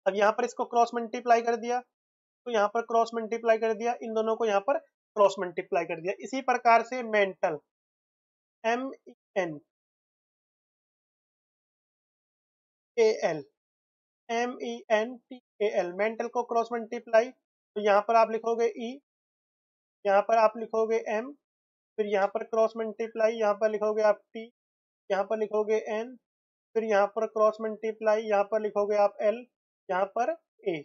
अब यहाँ पर इसको क्रॉस मल्टीप्लाई कर दिया, तो यहाँ पर क्रॉस मल्टीप्लाई कर दिया, इन दोनों को यहाँ पर क्रॉस मल्टीप्लाई कर दिया। इसी प्रकार से मेंटल MENTAL मेंटल को क्रॉस मल्टीप्लाई, तो यहाँ पर आप लिखोगे E, यहाँ पर आप लिखोगे M, फिर यहाँ पर क्रॉस मल्टीप्लाई, यहाँ पर लिखोगे आप T, यहाँ पर लिखोगे N, फिर यहाँ पर क्रॉस मल्टीप्लाई, यहाँ पर लिखोगे आप L, यहाँ पर A।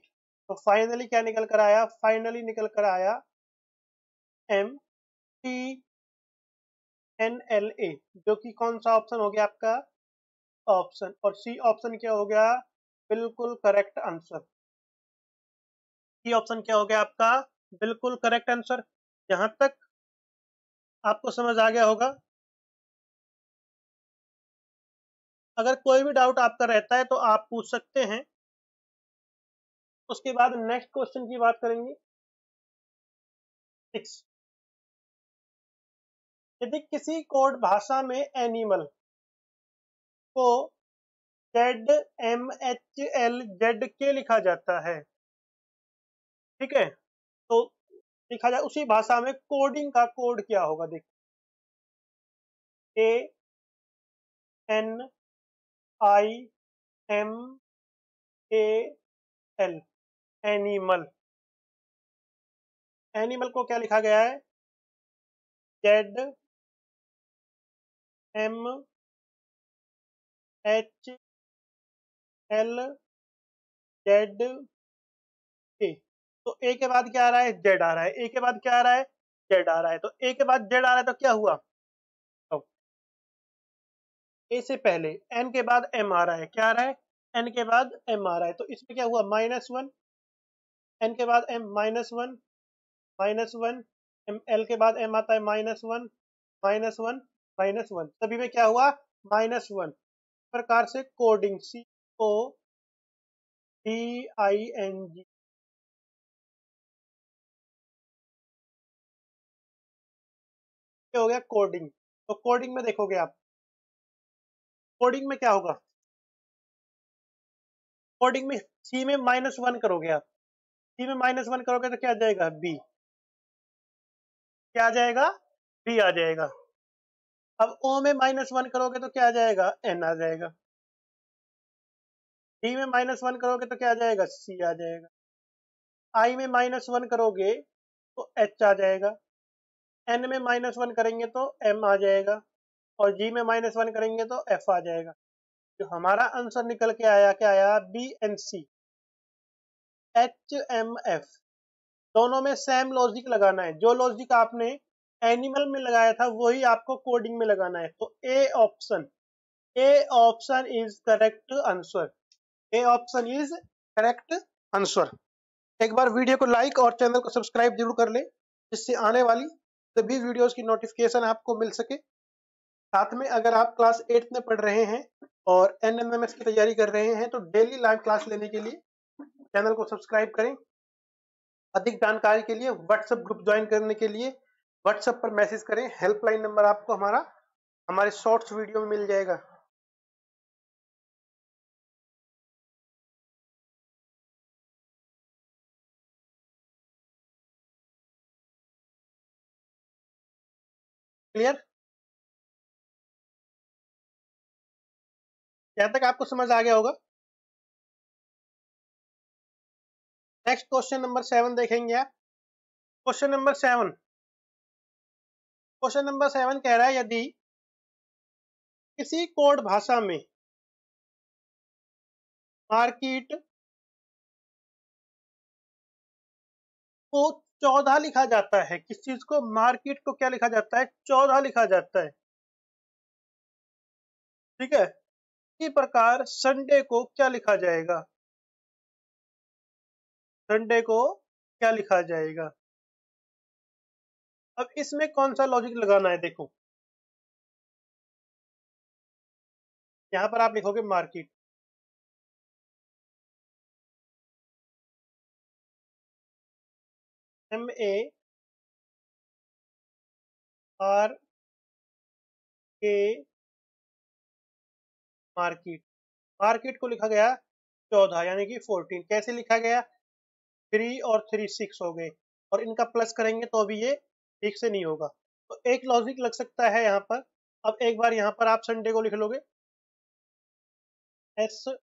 तो फाइनली क्या निकल कर आया? फाइनली निकल कर आया MTNLA, जो कि कौन सा ऑप्शन हो गया आपका? ऑप्शन। और सी ऑप्शन क्या हो गया? बिल्कुल करेक्ट आंसर। सी ऑप्शन क्या हो गया आपका? बिल्कुल करेक्ट आंसर। यहां तक आपको समझ आ गया होगा। अगर कोई भी डाउट आपका रहता है तो आप पूछ सकते हैं। उसके बाद नेक्स्ट क्वेश्चन की बात करेंगे 6। यदि किसी कोड भाषा में एनिमल को ZMHLZK लिखा जाता है, ठीक है, तो लिखा जाए उसी भाषा में कोडिंग का कोड क्या होगा? देखिए ANIMAL एनिमल। एनिमल को क्या लिखा गया है? ZMHLZK। तो A के बाद क्या आ रहा है? Z आ रहा है। A के बाद क्या आ रहा है? Z आ रहा है। तो A के बाद Z आ रहा है तो क्या हुआ? तो A से पहले N के बाद M आ रहा है। क्या आ रहा है? N के बाद M आ रहा है। तो इसमें क्या हुआ? -1। N के बाद M -1 -1। L के बाद M आता है -1 -1 -1। सभी में क्या हुआ? -1। प्रकार से कोडिंग CODING। क्या हो गया? कोडिंग। तो कोडिंग में देखोगे आप, कोडिंग में क्या होगा? कोडिंग में C में -1 करोगे आप, C में -1 करोगे तो क्या आ जाएगा? B। क्या आ जाएगा? B आ जाएगा। अब O में -1 करोगे तो क्या आ जाएगा? N आ जाएगा। D में -1 करोगे तो क्या आ जाएगा? C आ जाएगा। I में -1 करोगे तो H आ जाएगा। N में -1 करेंगे तो M आ जाएगा। और G में -1 करेंगे तो F आ जाएगा। जो हमारा आंसर निकल के आया, क्या आया? BNC। HMF दोनों में सेम लॉजिक लगाना है। जो लॉजिक आपने एनिमल में लगाया था वही आपको कोडिंग में लगाना है। तो A option is correct answer. A option is correct answer. एक बार वीडियो को लाइक और चैनल को सब्सक्राइब जरूर कर ले, जिससे आने वाली सभी वीडियोस की नोटिफिकेशन आपको मिल सके। साथ में अगर आप क्लास 8 में पढ़ रहे हैं और NMMS की तैयारी कर रहे हैं तो डेली लाइव क्लास लेने के लिए चैनल को सब्सक्राइब करें। अधिक जानकारी के लिए व्हाट्सएप ग्रुप ज्वाइन करने के लिए व्हाट्सएप पर मैसेज करें। हेल्पलाइन नंबर आपको हमारा हमारे शॉर्ट्स वीडियो में मिल जाएगा। क्लियर? यहां तक आपको समझ आ गया होगा। नेक्स्ट क्वेश्चन नंबर 7 देखेंगे आप। क्वेश्चन नंबर 7 कह रहा है यदि किसी कोड भाषा में मार्केट को 14 लिखा जाता है, किस चीज को, मार्केट को क्या लिखा जाता है, 14 लिखा जाता है, ठीक है। इसी प्रकार संडे को क्या लिखा जाएगा, संडे को क्या लिखा जाएगा। अब इसमें कौन सा लॉजिक लगाना है, देखो यहां पर आप लिखोगे मार्केट, MARK मार्केट, मार्केट को लिखा गया 14 यानी कि 14। कैसे लिखा गया, 3 और 3 6 हो गए और इनका प्लस करेंगे तो अभी ये ठीक से नहीं होगा, तो एक लॉजिक लग सकता है यहाँ पर। अब एक बार यहाँ पर आप संडे को लिख लोगे SUNDAY,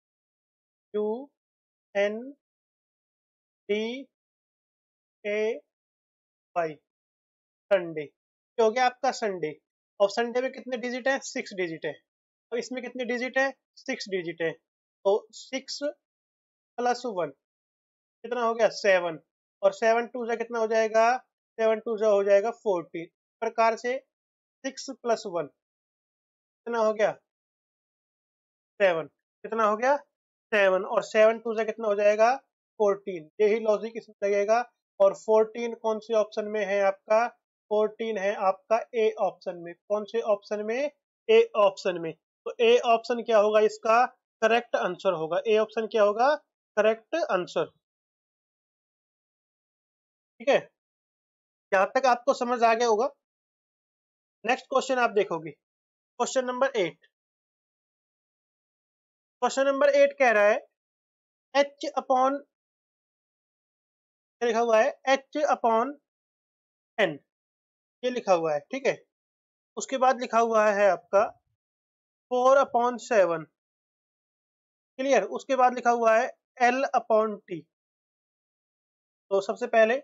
संडे हो गया आपका संडे। और संडे में कितने डिजिट है, 6 डिजिट है। तो इसमें कितने डिजिट है, 6 डिजिट है। तो 6 + 1 कितना हो गया, 7। और 7×2 से कितना हो जाएगा, 7×2 से हो जाएगा 14। प्रकार से 6 + 1 कितना हो गया, 7। कितना हो गया, 7। और 7×2 से कितना हो जाएगा, 14। यही लॉजिक इसमें लगेगा। और 14 कौन से ऑप्शन में है आपका, 14 है आपका ए ऑप्शन में। कौन से ऑप्शन में, ए ऑप्शन में। तो ए ऑप्शन क्या होगा, इसका करेक्ट आंसर होगा। ए ऑप्शन क्या होगा, करेक्ट आंसर। ठीक है, यहां तक आपको समझ आ गया होगा। नेक्स्ट क्वेश्चन आप देखोगे, क्वेश्चन नंबर 8। क्वेश्चन नंबर 8 कह रहा है H अपॉन N ये लिखा हुआ है, ठीक है। उसके बाद लिखा हुआ है आपका 4/7, क्लियर। उसके बाद लिखा हुआ है L/T। तो सबसे पहले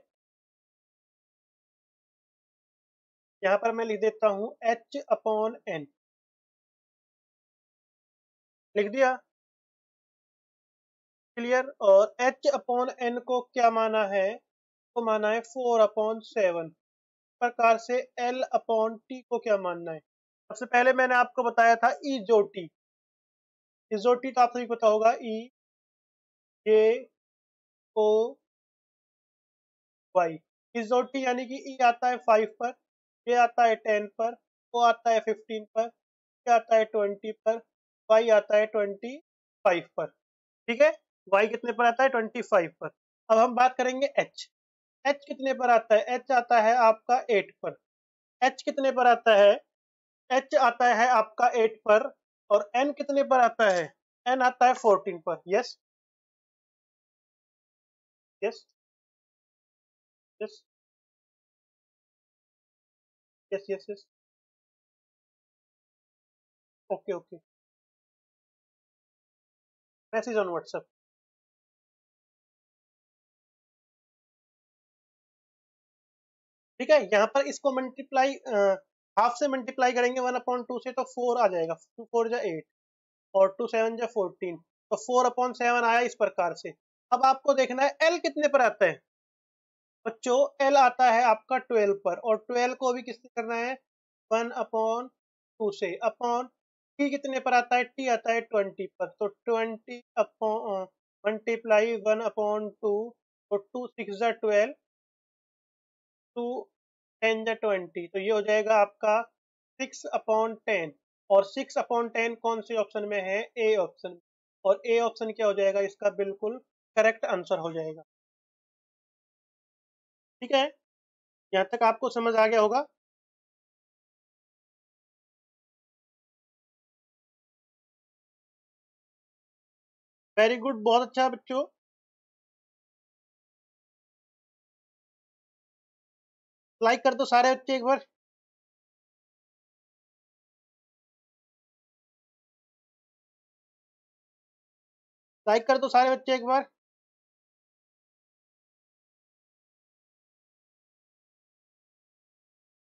यहां पर मैं लिख देता हूं H/N, लिख दिया, क्लियर। और H/N को क्या माना है, तो माना है 4/7। प्रकार से L/T को क्या मानना है। सबसे पहले मैंने आपको बताया था इजोटी, तो आप सभी को पता होगा, EJOY इजोटी, यानी कि E आता है 5 पर, J आता है 10 पर, O आता है 15 पर, J आता है 20 पर, Y आता है 25 पर, ठीक है। Y कितने पर आता है, 25 पर। अब हम बात करेंगे H कितने पर आता है, H आता है आपका 8 पर। H कितने पर आता है, H आता है आपका 8 पर। और N कितने पर आता है, N आता है 14 पर। Yes, okay, message on WhatsApp. ठीक है, यहाँ पर इसको मल्टीप्लाई, हाफ से मल्टीप्लाई करेंगे 1/2 से, तो 4 आ जाएगा। 2×4 = 8 और 2×7 = 14, तो 4/7 आया इस प्रकार से। अब आपको देखना है L कितने पर आता है बच्चों, L आता है आपका 12 पर। और 12 को भी किससे करना है, 1/2 से। अपॉन T कितने पर आता है, T आता है 20 पर, तो 20 × (1/2), तो 2×6 = 12, 2×10 = 20, तो ये हो जाएगा आपका 6/10। और 6/10 कौन से ऑप्शन में है, ए ऑप्शन। और ए ऑप्शन क्या हो जाएगा, इसका बिल्कुल करेक्ट आंसर हो जाएगा। ठीक है, यहाँ तक आपको समझ आ गया होगा। वेरी गुड, बहुत अच्छा बच्चों। लाइक कर दो सारे बच्चे एक बार। लाइक कर दो सारे बच्चे एक बार।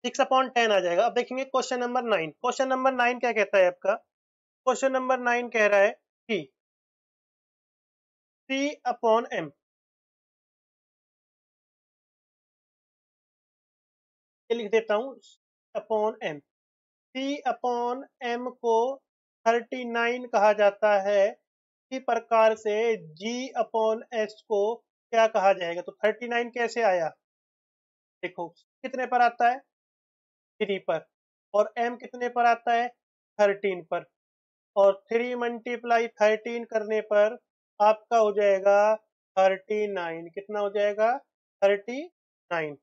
सिक्स अपॉन टेन आ जाएगा। अब देखेंगे क्वेश्चन नंबर 9। क्वेश्चन नंबर 9 क्या कहता है आपका? क्वेश्चन नंबर 9 कह रहा है कि C अपॉन M लिख देता हूं, upon M, C upon M को 39 कहा जाता है। इसी प्रकार से G अपॉन S को क्या कहा जाएगा? तो 39 कैसे आया? देखो कितने पर आता है? 3 पर। और M कितने पर आता है? 13 पर। और 3 मल्टीप्लाई 13 करने पर आपका हो जाएगा 39। कितना हो जाएगा? 39।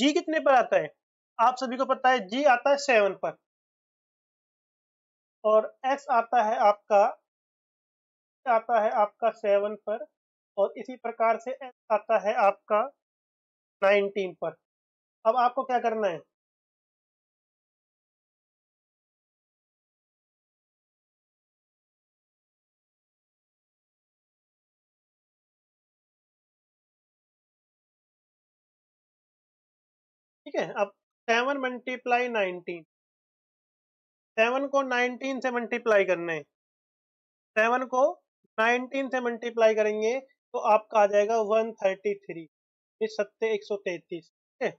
जी कितने पर आता है? आप सभी को पता है जी आता है 7 पर। और एस आता है आपका 7 पर। और इसी प्रकार से एस आता है आपका 19 पर। अब आपको क्या करना है? ठीक है, अब 7 मल्टीप्लाई 19, 7 को 19 से मल्टीप्लाई करना है। 7 को 19 से मल्टीप्लाई करेंगे तो आपका आ जाएगा 133, 7 133। ठीक है,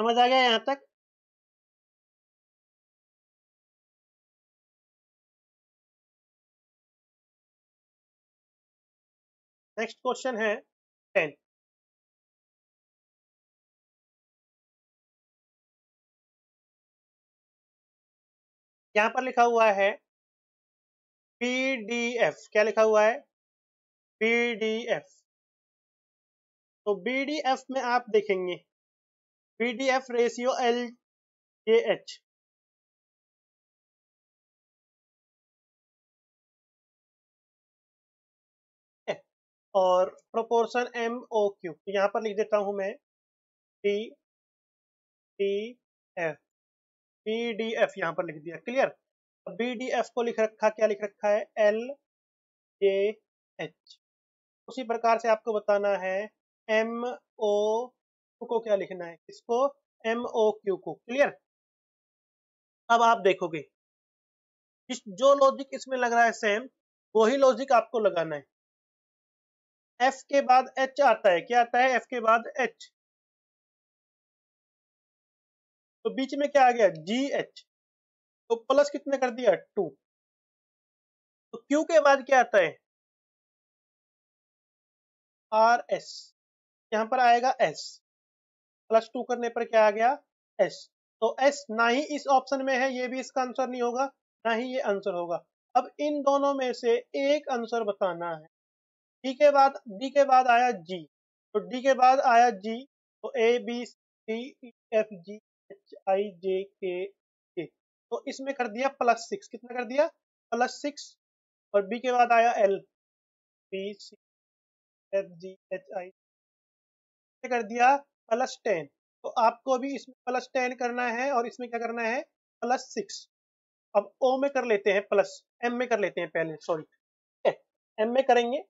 समझ आ गया यहां तक? नेक्स्ट क्वेश्चन है 10। यहां पर लिखा हुआ है PDF। क्या लिखा हुआ है? PDF। तो BDF में आप देखेंगे BDF रेशियो LJH। और प्रोपोर्शन MOQ यहाँ पर लिख देता हूं मैं BDF यहाँ पर लिख दिया। क्लियर। अब BDF को लिख रखा, क्या लिख रखा है? LJH। उसी प्रकार से आपको बताना है MOQ को क्या लिखना है, इसको MOQ को। क्लियर। अब आप देखोगे जो लॉजिक इसमें लग रहा है सेम वही लॉजिक आपको लगाना है। F के बाद H आता है। क्या आता है? F के बाद H। तो बीच में क्या आ गया? GH। तो प्लस कितने कर दिया? 2। तो Q के बाद क्या आता है? RS। यहां पर आएगा S। +2 करने पर क्या आ गया? S। तो S ना ही इस ऑप्शन में है, ये भी इसका आंसर नहीं होगा, ना ही ये आंसर होगा। अब इन दोनों में से एक आंसर बताना है। D के बाद आया G, तो D के बाद आया G, तो ABCDEFGHIJK, तो इसमें कर दिया +6। कितना कर दिया? +6। और B के बाद आया L, BCFGHI कर दिया +10। तो आपको भी इसमें +10 करना है और इसमें क्या करना है? +6। अब O में कर लेते हैं, M में कर लेते हैं पहले, सॉरी M में करेंगे।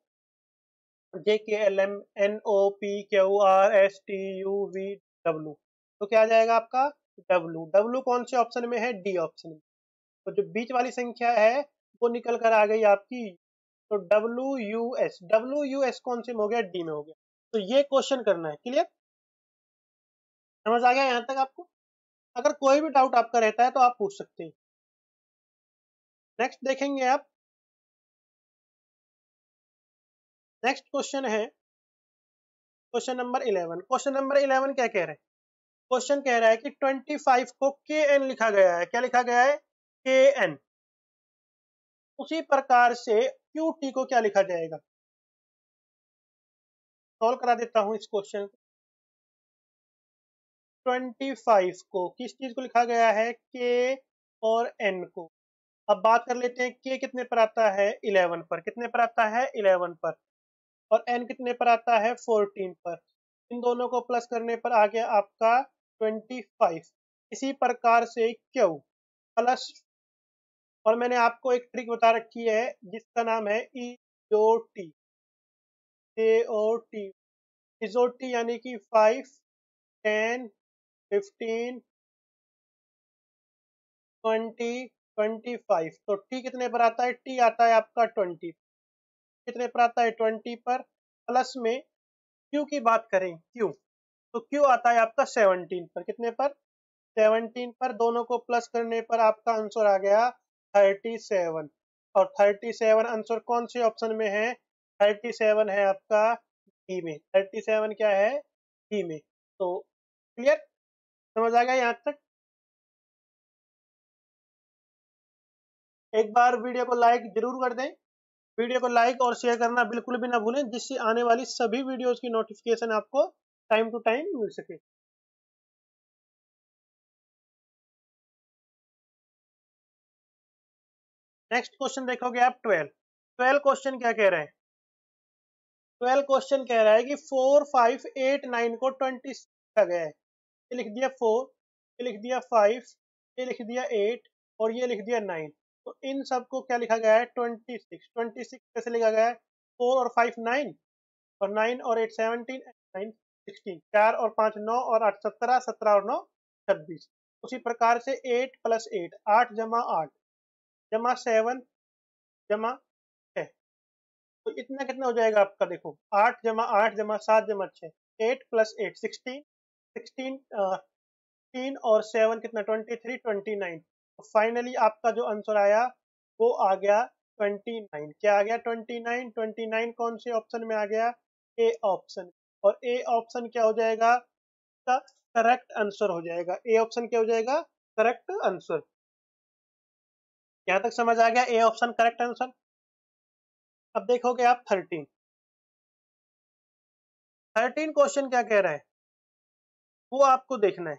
JKLM NOPQRSTUV W, तो क्या आ जाएगा आपका? W कौन से ऑप्शन में है? D ऑप्शन में। तो जो बीच वाली संख्या है वो निकल कर आ गई आपकी। तो WUS कौन से में हो गया? D में हो गया। तो ये क्वेश्चन करना है। क्लियर, समझ आ गया यहाँ तक आपको? अगर कोई भी डाउट आपका रहता है तो आप पूछ सकते हैं। नेक्स्ट देखेंगे आप। नेक्स्ट क्वेश्चन है क्वेश्चन नंबर 11। क्वेश्चन नंबर 11 क्या कह रहे हैं? क्वेश्चन कह रहा है कि 25 को KN लिखा गया है। क्या लिखा गया है? KN। उसी प्रकार से QT को क्या लिखा जाएगा। सॉल्व करा देता हूं इस क्वेश्चन को। 25 को किस चीज को लिखा गया है, K और N को। अब बात कर लेते हैं K कितने पर आता है, 11 पर। कितने पर आता है, 11 पर। और N कितने पर आता है, 14 पर। इन दोनों को प्लस करने पर आ गया आपका 25। इसी प्रकार से Q प्लस, और मैंने आपको एक ट्रिक बता रखी है जिसका नाम है EOT। EOT यानी कि 5, 10, 15, 20, 25। तो T कितने पर आता है, T आता है आपका 20। कितने पर आता है, 20 पर। प्लस में Q की बात करें, Q तो Q आता है आपका 17 पर। कितने पर, 17 पर। दोनों को प्लस करने पर आपका आंसर आ गया 37। और 37 आंसर कौन से ऑप्शन में है, 37 है आपका डी में। 37 क्या है, डी में। तो क्लियर समझ आ गया यहाँ तक। एक बार वीडियो को लाइक जरूर कर दें। वीडियो को लाइक और शेयर करना बिल्कुल भी ना भूलें, जिससे आने वाली सभी वीडियोस की नोटिफिकेशन आपको टाइम टू टाइम मिल सके। नेक्स्ट क्वेश्चन देखोगे आप 12 क्वेश्चन क्या कह रहे हैं। 12 क्वेश्चन कह रहा है कि 4, 5, 8, 9 को 20 लिखा गया है। ये लिख दिया 4, ये लिख दिया 5, ये लिख दिया 8 और ये लिख दिया 9। तो इन सब को क्या लिखा गया है, 26। 26 कैसे लिखा गया है, 4 और 5 9 और 9 और 8 17 9 16। 4 और 5 9 और 8 17 17 और 9 26। उसी प्रकार से 8 प्लस 8, 8 जमा 8 जमा 7 जमा 6। तो इतना कितना हो जाएगा आपका, देखो 8 जमा 8 जमा 7 जमा 6। 8 प्लस 8 16 16 और 7 कितना, 23 29। तो फाइनली आपका जो आंसर आया वो आ गया 29। क्या आ गया, 29 कौन से ऑप्शन में आ गया, ए ऑप्शन। और ए ऑप्शन क्या हो जाएगा, इसका करेक्ट आंसर हो जाएगा। ए ऑप्शन क्या हो जाएगा, करेक्ट आंसर। यहाँ तक समझ आ गया, ए ऑप्शन करेक्ट आंसर। अब देखोगे आप 13 क्वेश्चन क्या कह रहा है वो आपको देखना है।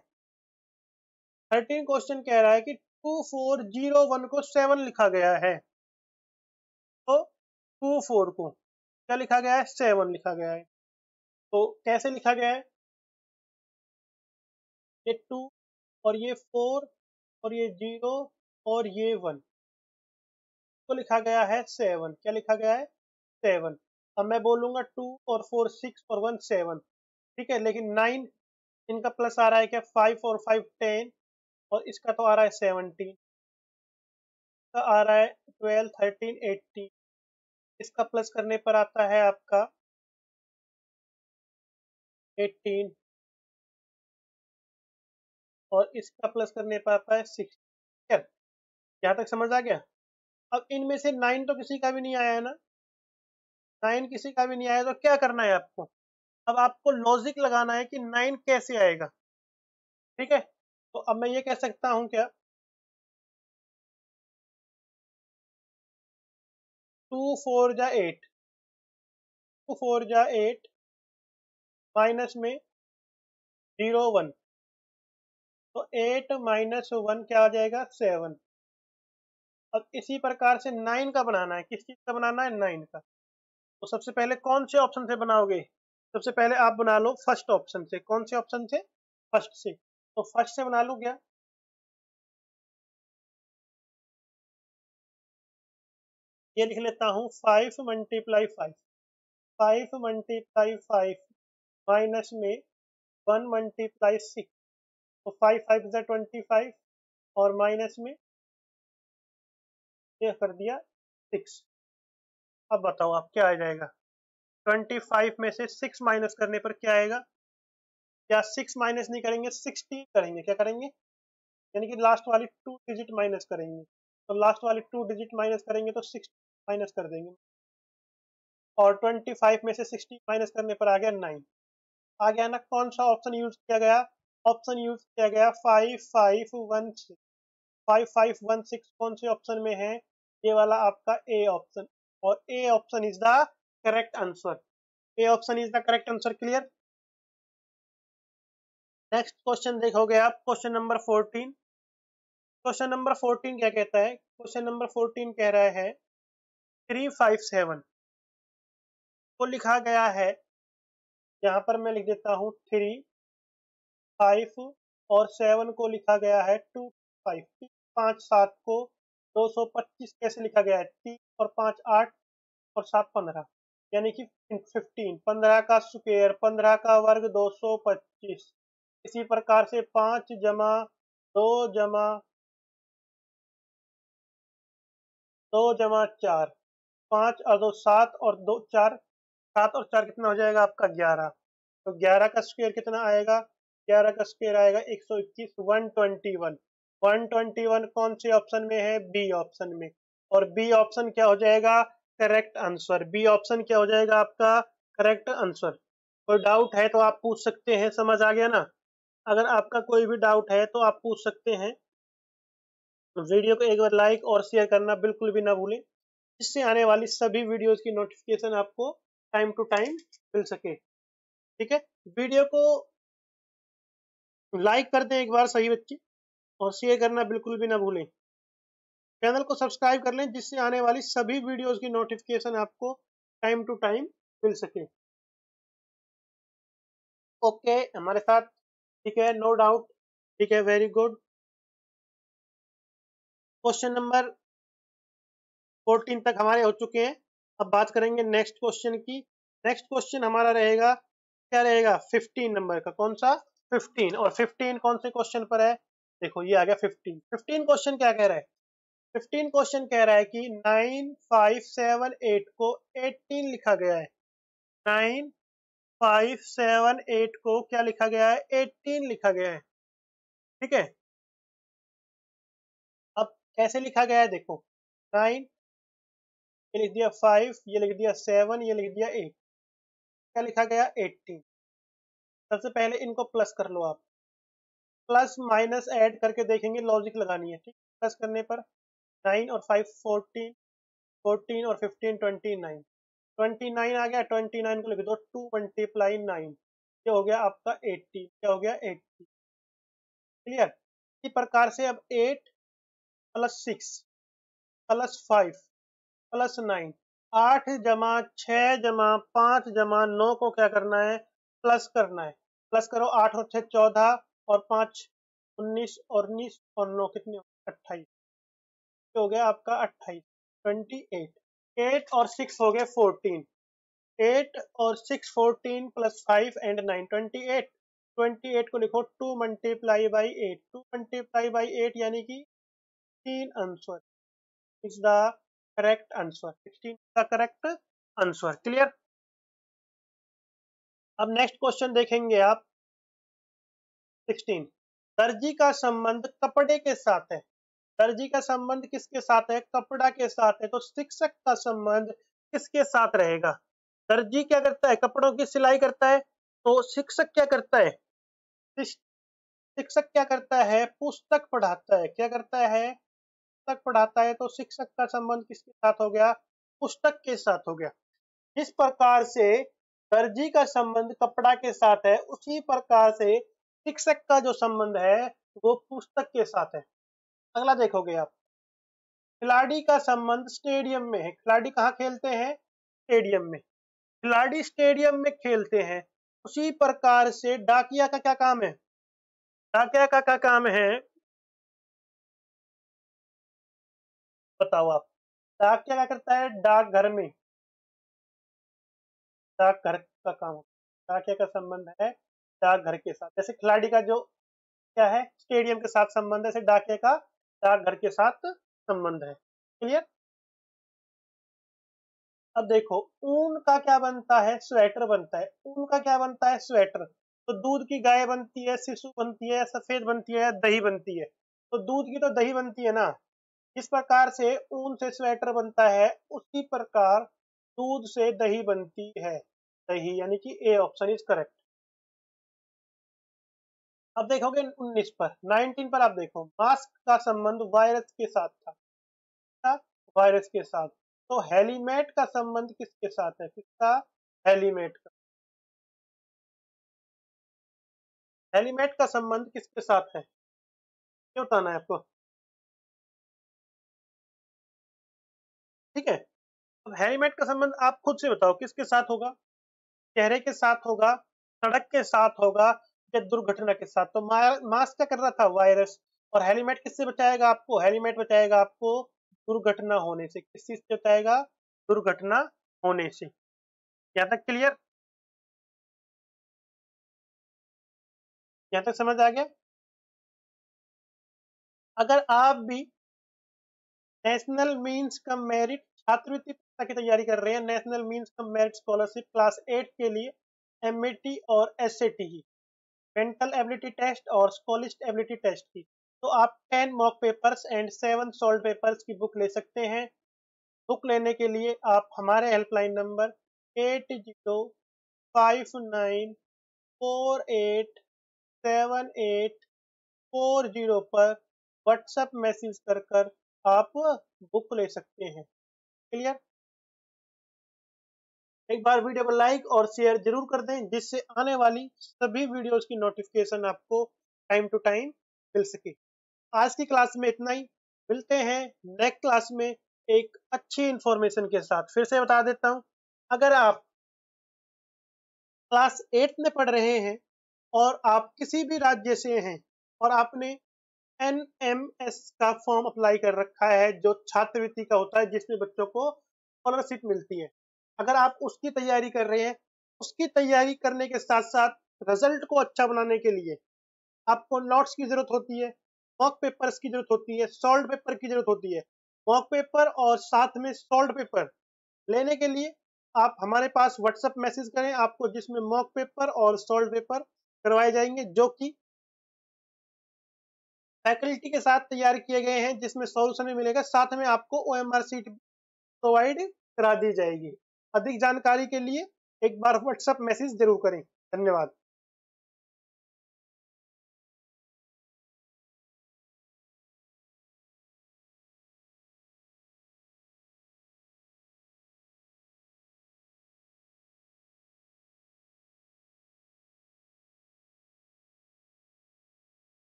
13 क्वेश्चन कह रहा है कि 2401 को 7 लिखा गया है। तो 24 को क्या लिखा गया है, 7 लिखा गया है। तो कैसे लिखा गया है, ये 2 और ये 4 और ये 0 और ये 1 को लिखा गया है 7। क्या लिखा गया है, 7। अब मैं बोलूंगा 2 और 4 6 और 1 7, ठीक है। लेकिन 9 इनका प्लस आ रहा है क्या, 5 और 5 10 और इसका तो आ रहा है 17, इसका आ रहा है 12 13 18। इसका प्लस करने पर आता है आपका 18 और इसका प्लस करने पर आता है 6। यहाँ तक समझ आ गया। अब इनमें से 9 तो किसी का भी नहीं आया है ना, 9 किसी का भी नहीं आया। तो क्या करना है आपको, अब आपको लॉजिक लगाना है कि 9 कैसे आएगा, ठीक है। तो अब मैं ये कह सकता हूं क्या, 2 4 जा 8, 2 4 जा 8 माइनस में 0 1। तो 8 माइनस 1 क्या आ जाएगा, 7। अब इसी प्रकार से 9 का बनाना है। किस चीज का बनाना है, 9 का। तो सबसे पहले कौन से ऑप्शन से बनाओगे, सबसे पहले आप बना लो फर्स्ट ऑप्शन से। कौन से ऑप्शन से, फर्स्ट से। तो फर्स्ट से बना लो क्या, ये लिख लेता हूं 5 मल्टीप्लाई 5, 5 मल्टीप्लाई 5 माइनस में 1 मल्टीप्लाई 6। तो 5 5 = 25 और माइनस में कर दिया 6। अब बताओ आप क्या आ जाएगा, 25 में से 6 माइनस करने पर क्या आएगा। या 6 माइनस नहीं करेंगे, 16 करेंगे। क्या करेंगे, यानी कि लास्ट वाली 2 डिजिट माइनस करेंगे। तो लास्ट वाली 2 डिजिट माइनस करेंगे तो 6 माइनस कर देंगे। और 25 में से 16 माइनस करने पर आ गया 9। आ गया ना, कौन सा ऑप्शन यूज किया गया, ऑप्शन यूज किया गया 5 5 1 6। 5 5 1 6 कौन से ऑप्शन में है, ये वाला आपका ए ऑप्शन। और A option is the correct answer. A option is the correct answer. Clear. Next question देखोगे आप, क्वेश्चन नंबर 14। क्वेश्चन नंबर 14 क्या कहता है? क्वेश्चन नंबर 14 कह रहा है 357 को लिखा गया है, यहाँ पर मैं लिख देता हूँ 3, 5 और 7 को लिखा गया है 2, 5। 5, 7 को 225 कैसे लिखा गया है? 3 और 5 8 और 7 15, यानी कि 15। 15 का स्क्वायर, 15 का वर्ग 225। इसी प्रकार से 5 जमा 2 जमा 4, 5 और 2 7 और 4 कितना हो जाएगा आपका 11। तो 11 का स्क्वायर कितना आएगा? 11 का स्क्वायर आएगा 121, 121। 121 कौन से ऑप्शन में है? बी ऑप्शन में। और बी ऑप्शन क्या हो जाएगा? Correct answer. बी ऑप्शन क्या हो जाएगा आपका? Correct answer. कोई डाउट है तो आप पूछ सकते हैं, समझ आ गया ना? अगर आपका कोई भी डाउट है तो आप पूछ सकते हैं। वीडियो को एक बार लाइक और शेयर करना बिल्कुल भी ना भूलें, इससे आने वाली सभी वीडियोस की नोटिफिकेशन आपको टाइम टू टाइम मिल सके। ठीक है, वीडियो को लाइक कर दें एक बार सही बच्चे, और शेयर करना बिल्कुल भी ना भूलें। चैनल को सब्सक्राइब कर लें, जिससे आने वाली सभी वीडियोस की नोटिफिकेशन आपको टाइम टू टाइम मिल सके। ओके, हमारे साथ ठीक है, नो डाउट, ठीक है, वेरी गुड। क्वेश्चन नंबर 14 तक हमारे हो चुके हैं। अब बात करेंगे नेक्स्ट क्वेश्चन की। नेक्स्ट क्वेश्चन हमारा रहेगा, क्या रहेगा? 15 नंबर का। कौन सा? 15। और 15 कौन से क्वेश्चन पर है? देखो ये आ गया 15। 15 क्वेश्चन क्या कह रहा है? 15 क्वेश्चन कह रहा है कि 9578 को 18 लिखा गया है। 9578 को क्या लिखा गया है? 18 लिखा गया है। ठीक है, अब कैसे लिखा गया है देखो। 9 ये लिख दिया, 5 ये लिख दिया, 7 ये लिख दिया, 8 क्या लिखा गया? 18। सबसे पहले इनको प्लस कर लो आप, प्लस माइनस ऐड करके देखेंगे, लॉजिक लगानी है। ठीक, प्लस करने पर 9 और 5 14, 14 और 15 29, 29 आ गया। 29 को लिख दो 2 × 9, ये हो गया आपका 80। क्या हो गया? 80। क्लियर। इसी प्रकार से अब 8 प्लस 6 प्लस 5 प्लस 9, 8 जमा 6 जमा 5 जमा 9 को क्या करना है? प्लस करना है। प्लस करो, 8 और 6 14 और 5 19 और 19 और 9 कितने? 28। हो गया आपका 28, 28। 8 और 6 हो गए 14। 8 और 6 14 प्लस 5 एंड 9 28। 28 को लिखो 2 × 8, 2 × 8 यानी कि 3 answer is the correct answer. 16 का करेक्ट आंसर। क्लियर। अब नेक्स्ट क्वेश्चन देखेंगे आप 16। दर्जी का संबंध कपड़े के साथ है। दर्जी का संबंध किसके साथ है? कपड़ा के साथ है। तो शिक्षक का संबंध किसके साथ रहेगा? दर्जी क्या करता है? कपड़ों की सिलाई करता है। तो शिक्षक क्या करता है? शिक्षक क्या करता है? पुस्तक पढ़ाता है। क्या करता है? पुस्तक पढ़ाता है। तो शिक्षक का संबंध किसके साथ हो गया? पुस्तक के साथ हो गया। जिस प्रकार से दर्जी का संबंध कपड़ा के साथ है, उसी प्रकार से शिक्षक का जो संबंध है वो पुस्तक के साथ है। अगला देखोगे आप, खिलाड़ी का संबंध स्टेडियम में है। खिलाड़ी कहाँ खेलते हैं? स्टेडियम में। खिलाड़ी स्टेडियम में खेलते हैं। उसी प्रकार से डाकिया का क्या काम है? डाकिया का क्या काम है बताओ आप। डाकिया क्या करता है? डाकघर में, डाकघर का काम। डाकिया का संबंध है डाकघर के साथ। जैसे खिलाड़ी का जो क्या है? स्टेडियम के साथ संबंध है, जैसे डाकिया का डाकघर के साथ संबंध है। क्लियर। अब देखो, ऊन का क्या बनता है? स्वेटर बनता है। ऊन का क्या बनता है? स्वेटर। तो दूध की गाय बनती है, शिशु बनती है, सफेद बनती है, दही बनती है। तो दूध की तो दही बनती है ना। जिस प्रकार से ऊन से स्वेटर बनता है, उसी प्रकार दूध से दही बनती है। दही यानी कि ए ऑप्शन इज करेक्ट। अब देखोगे 19 पर, 19 पर आप देखो, मास्क का संबंध वायरस के साथ था। वायरस के साथ। तो हेलीमेट का संबंध किसके साथ है? किसका? हेलीमेट का। हेलीमेट का संबंध किसके साथ है? क्यों बताना है आपको, ठीक है। अब हेलीमेट का संबंध आप खुद से बताओ किसके साथ होगा? चेहरे के साथ होगा, सड़क के साथ होगा या दुर्घटना के साथ? तो मास्क क्या कर रहा था? वायरस। और हेलीमेट किससे बचाएगा आपको? हेलीमेट बचाएगा आपको दुर्घटना होने से। किस चीज से बचाएगा? दुर्घटना होने से। यहाँ तक क्लियर? यहाँ तक समझ आ गया? अगर आप भी नेशनल मीन्स कम मेरिट छात्रवृत्ति परीक्षा की तैयारी कर रहे हैं, national means cum merit scholarship class 8 के लिए MAT और SAT की मेंटल एबिलिटी टेस्ट और स्कॉलिस्ट एबिलिटी टेस्ट की, तो आप 10 mock papers and 7 solve papers की बुक ले सकते हैं। बुक लेने के लिए आप हमारे हेल्पलाइन नंबर 8059487840 पर व्हाट्सएप मैसेज कर आप बुक ले सकते हैं। क्लियर? एक बार वीडियो को लाइक और शेयर जरूर कर दें, जिससे आने वाली सभी वीडियोस की नोटिफिकेशन आपको टाइम टू टाइम मिल सके। आज की क्लास में इतना ही, मिलते हैं नेक्स्ट क्लास में एक अच्छी इंफॉर्मेशन के साथ। फिर से बता देता हूं, अगर आप क्लास 8 में पढ़ रहे हैं और आप किसी भी राज्य से हैं और आपने NMS का फॉर्म अप्लाई कर रखा है जो छात्रवृत्ति का होता है जिसमें बच्चों को स्कॉलरशिप मिलती है, अगर आप उसकी तैयारी कर रहे हैं, उसकी तैयारी करने के साथ साथ रिजल्ट को अच्छा बनाने के लिए आपको नोट्स की जरूरत होती है, मॉक पेपर्स की जरूरत होती है, सॉल्व पेपर की जरूरत होती है। मॉक पेपर और साथ में सॉल्व पेपर लेने के लिए आप हमारे पास व्हाट्सएप मैसेज करें, आपको जिसमें मॉक पेपर और सॉल्व पेपर करवाए जाएंगे जो कि फैकल्टी के साथ तैयार किए गए हैं, जिसमें सॉल्यूशन मिलेगा, साथ में आपको OMR सीट प्रोवाइड करा दी जाएगी। अधिक जानकारी के लिए एक बार व्हाट्सएप मैसेज जरूर करें। धन्यवाद।